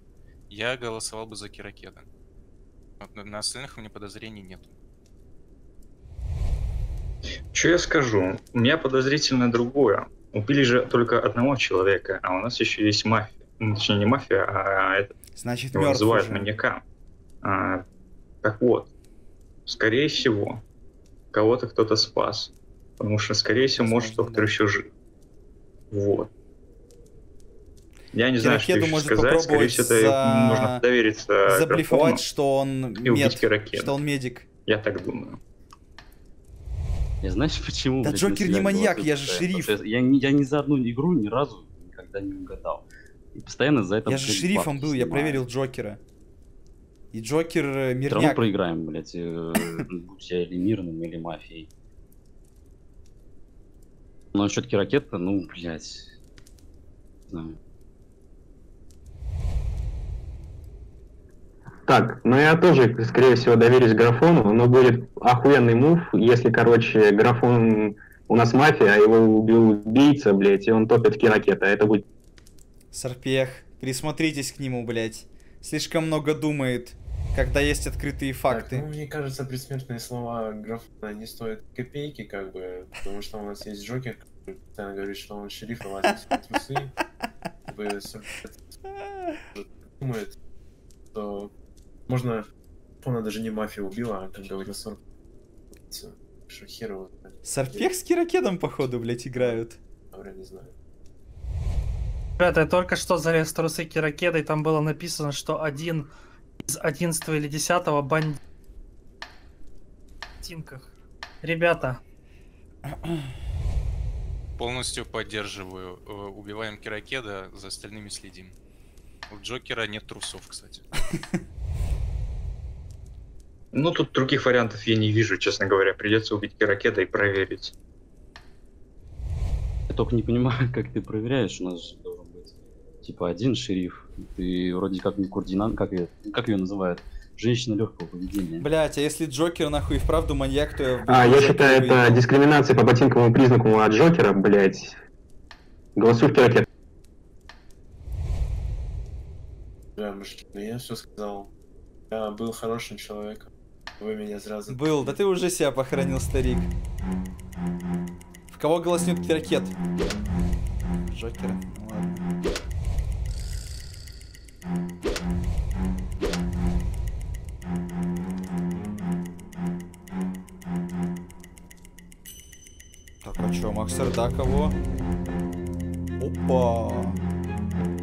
Я голосовал бы за Киракеда. Вот, на остальных у меня подозрений нет. Что я скажу? У меня подозрительно другое. Убили же только одного человека, а у нас еще есть мафия. Ну, точнее, не мафия, а это... Значит, его называют маньяком. Так вот, скорее всего, кого-то кто-то спас. Потому что, скорее всего, может, кто-то еще жив. Вот. Я не знаю, что еще сказать. Скорее всего, это можно довериться. Заблефовать, что он медик. Я так думаю. Не знаешь почему? Да, блядь, Джокер не маньяк, я же шериф. Я ни за одну игру ни разу никогда не угадал. И постоянно за это... Я же шерифом был, я проверил Джокера. И Джокер мирняк. Все проиграем, блядь, будь я или мирным, или мафией. Но насчет Киракеда, ну, блядь, не знаю. Так, ну я тоже, скорее всего, доверюсь Графону, но будет охуенный мув, если, короче, Графон у нас мафия, а его убил убийца, блядь, и он топит Киракеда, это будет... Сарпех, присмотритесь к нему, блядь. Слишком много думает, когда есть открытые факты. Так, ну, мне кажется, предсмертные слова Графона не стоят копейки, как бы, потому что у нас есть Джокер, который говорит, что он шериф, а лазит в трусы, думает, что... Можно, она даже не мафию убила, а как говорил Сорп. Шухеру. Сарпех с Киракедом, походу, блять, играют. Добре, не знаю. Ребята, я только что залез в трусы Киракеда, и там было написано, что один из 11 или 10 бандитинках. Ребята. Полностью поддерживаю. Убиваем Киракеда, за остальными следим. У Джокера нет трусов, кстати. Ну, тут других вариантов я не вижу, честно говоря. Придется убить Киракеда и проверить. Я только не понимаю, как ты проверяешь. У нас же должен быть типа один шериф. Ты вроде как не координат, как ее называют? Женщина легкого поведения. Блять, а если Джокер нахуй и вправду маньяк, то я... я считаю, это дискриминация по ботинковому признаку от Джокера, блять. Голосуй в Киракеда. Да, мужики, я все сказал. Я был хорошим человеком. Вы меня сразу... Был, да ты уже себя похоронил, старик. В кого голоснет Киракед? Джокера, ну ладно. чё, Максерда кого? Опа.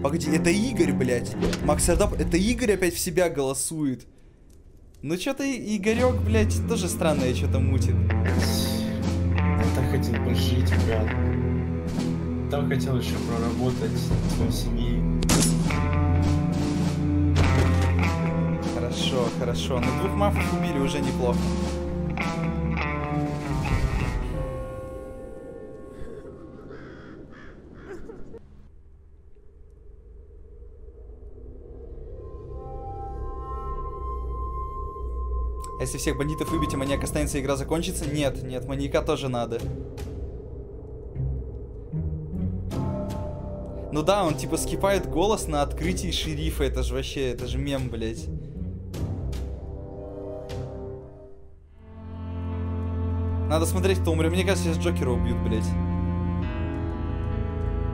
Погоди, это Игорь, блядь. Максерда, это Игорь опять в себя голосует. Ну чё-то Игорёк, блядь, тоже странное что-то мутит. Я так хотел пожить, брат. Там хотел еще проработать с твоей семьей. Хорошо, хорошо. Но двух мафов убили, уже неплохо. А если всех бандитов выбить, а маньяк останется, игра закончится? Нет, нет, маньяка тоже надо. Ну да, он типа скипает голос на открытии шерифа. Это же вообще, это же мем, блядь. Надо смотреть, кто умрет. Мне кажется, сейчас Джокера убьют, блядь.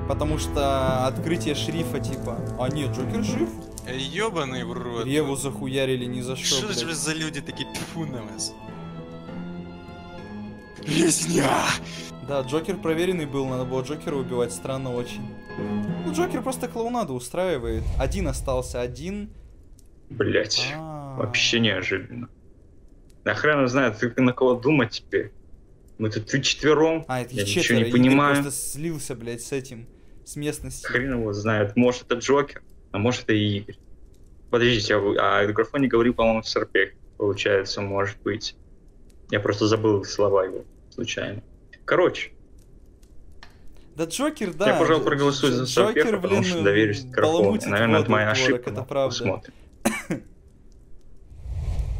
Потому что открытие шерифа типа... А нет, Джокер жив? Ёбаный в рот. Реву захуярили, ни за что, блядь. Что же за люди такие, тьфу на вас. Резня! Да, Джокер проверенный был, надо было Джокера убивать, странно очень. Ну, Джокер просто клоунаду устраивает. Один остался, один. Блять, вообще неожиданно. Охрана знает, ты на кого думать теперь. Мы тут вчетвером, я ничего не понимаю. Я просто слился, блядь, с этим, с местностью. Хрен его знает, может это Джокер, а может это и Игорь. Подождите, а графон не говорил, по-моему, в Сарпек, получается, может быть. Я просто забыл слова его, случайно. Короче. Да Джокер, да. Я, пожалуй, проголосую за Сарпеха, потому что доверюсь Графону. Наверное, это моя ошибка, это правда. Посмотрим.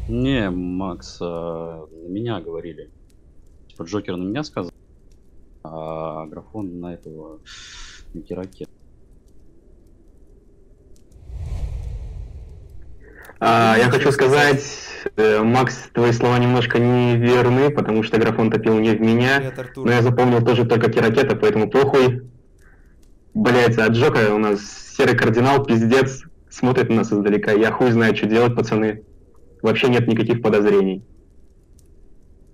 Не, Макс, на меня говорили. Типа Джокер на меня сказал, а Графон на этого Микераке. Я хочу сказать, Макс, твои слова немножко неверны, потому что Графон топил не в меня. Привет, но я запомнил тоже только Киракета, поэтому похуй. Блять, а Джока у нас серый кардинал, пиздец, смотрит на нас издалека. Я хуй знаю, что делать, пацаны. Вообще нет никаких подозрений.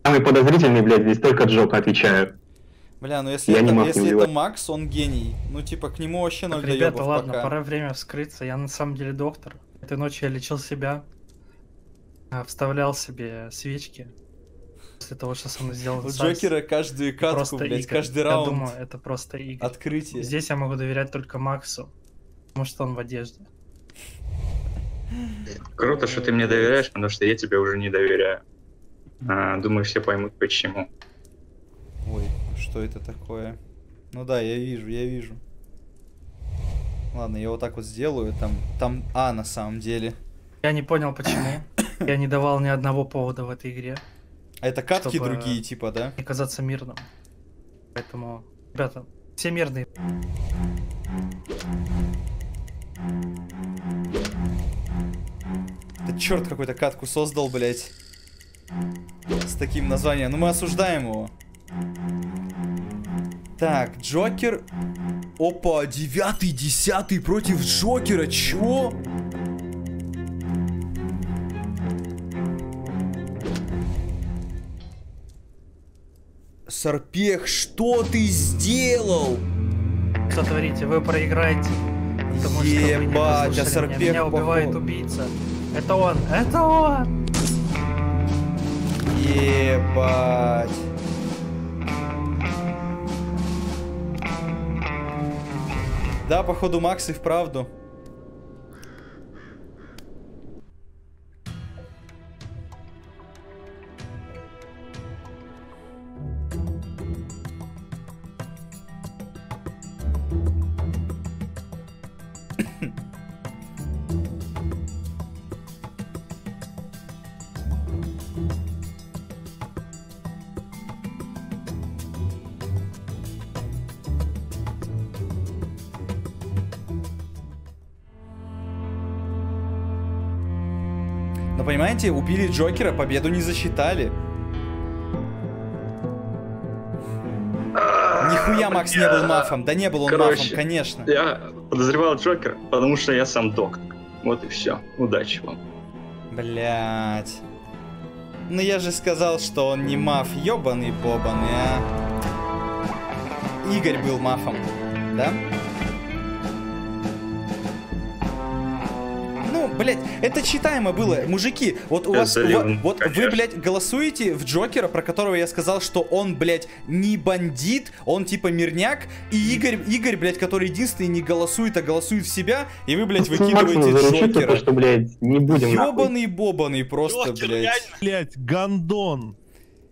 Самый подозрительный, блядь, здесь только Джока, отвечаю. Бля, ну если, это Макс, он гений. Ну типа к нему вообще ноль доебов. Ребята, ладно, пока. Пора время вскрыться, я на самом деле доктор. Этой ночью я лечил себя, вставлял себе свечки после того, что со мной сделал Инсайз. У Джокера каждую катку, блядь, каждый раунд. Я думаю, это просто Игорь. Открытие. Здесь я могу доверять только Максу, потому что он в одежде. Круто, что ты мне доверяешь, потому что я тебе уже не доверяю. Думаю, все поймут почему. Ой, что это такое? Ну да, я вижу, я вижу. Ладно, я вот так вот сделаю, там А на самом деле. Я не понял почему, я не давал ни одного повода в этой игре. А это катки другие типа, да? И казаться мирным. Поэтому, ребята, все мирные. Да черт какой-то катку создал, блядь. С таким названием, ну мы осуждаем его. Так, Джокер. Опа, 9-10 против Джокера, чё? Сарпех, что ты сделал? Что творите, вы проиграете. Ебать, а Сарпех меня. Меня убивает убийца. Это он, это он. Ебать. Да, походу, Макс и вправду. Понимаете, убили Джокера, победу не засчитали. Нихуя Макс не был мафом. Да не был он, короче, мафом, конечно. Я подозревал Джокера, потому что я сам доктор. Вот и все. Удачи вам. Блять. Ну я же сказал, что он не маф. Ёбаный бобаный, а. Игорь был мафом, да? Ну, блядь, это читаемо было, мужики. Вот у вас, вот вы, блядь, голосуете в Джокера, про которого я сказал, что он, блядь, не бандит, он типа мирняк, и Игорь, блядь, который единственный не голосует, а голосует в себя, и вы, блядь, выкидываете Джокера. Что, блядь, не будем. Ёбаный-бобаный просто, блядь. Блядь, гандон.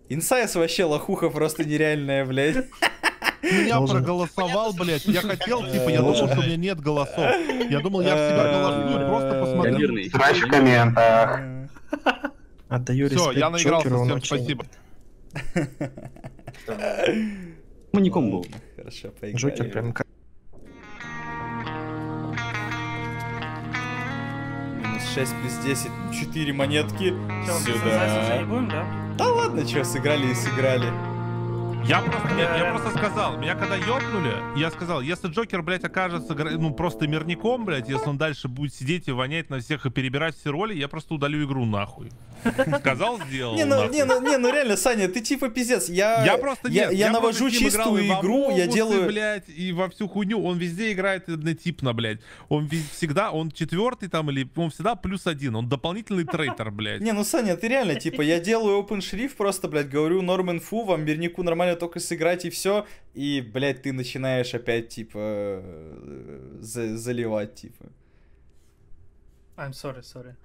Инсайз вообще лохуха просто нереальная, блядь. Я проголосовал, блядь. Я хотел, типа, я думал, что у меня нет голосов. Я думал, я в себя голосую, просто посмотрел. Срач в комментах. Отдаю респект. Все, я наигрался, всем спасибо. Маньяком был. Хорошо, поиграли. Джокер прям как... -6 + 10. 4 монетки. Сюда. Да ладно, что, сыграли и сыграли. Я просто сказал, меня когда ёбнули, я сказал, если Джокер, блядь, окажется, ну, просто мирником, блядь, если он дальше будет сидеть и вонять на всех и перебирать все роли, я просто удалю игру нахуй. Сказал, сделал. Не, ну реально, Саня, ты типа пиздец. Я навожу чистую игру, я делаю... Блядь, и во всю хуйню, он везде играет однотипно, блядь. Он всегда, он четвертый там, или он всегда +1, он дополнительный трейтер, блядь. Не, ну, Саня, ты реально, типа, я делаю open shift, просто, блядь, говорю, Норман Фу, вам мирнику нормально только сыграть и все, и, блядь, ты начинаешь опять, типа, заливать, типа. I'm sorry.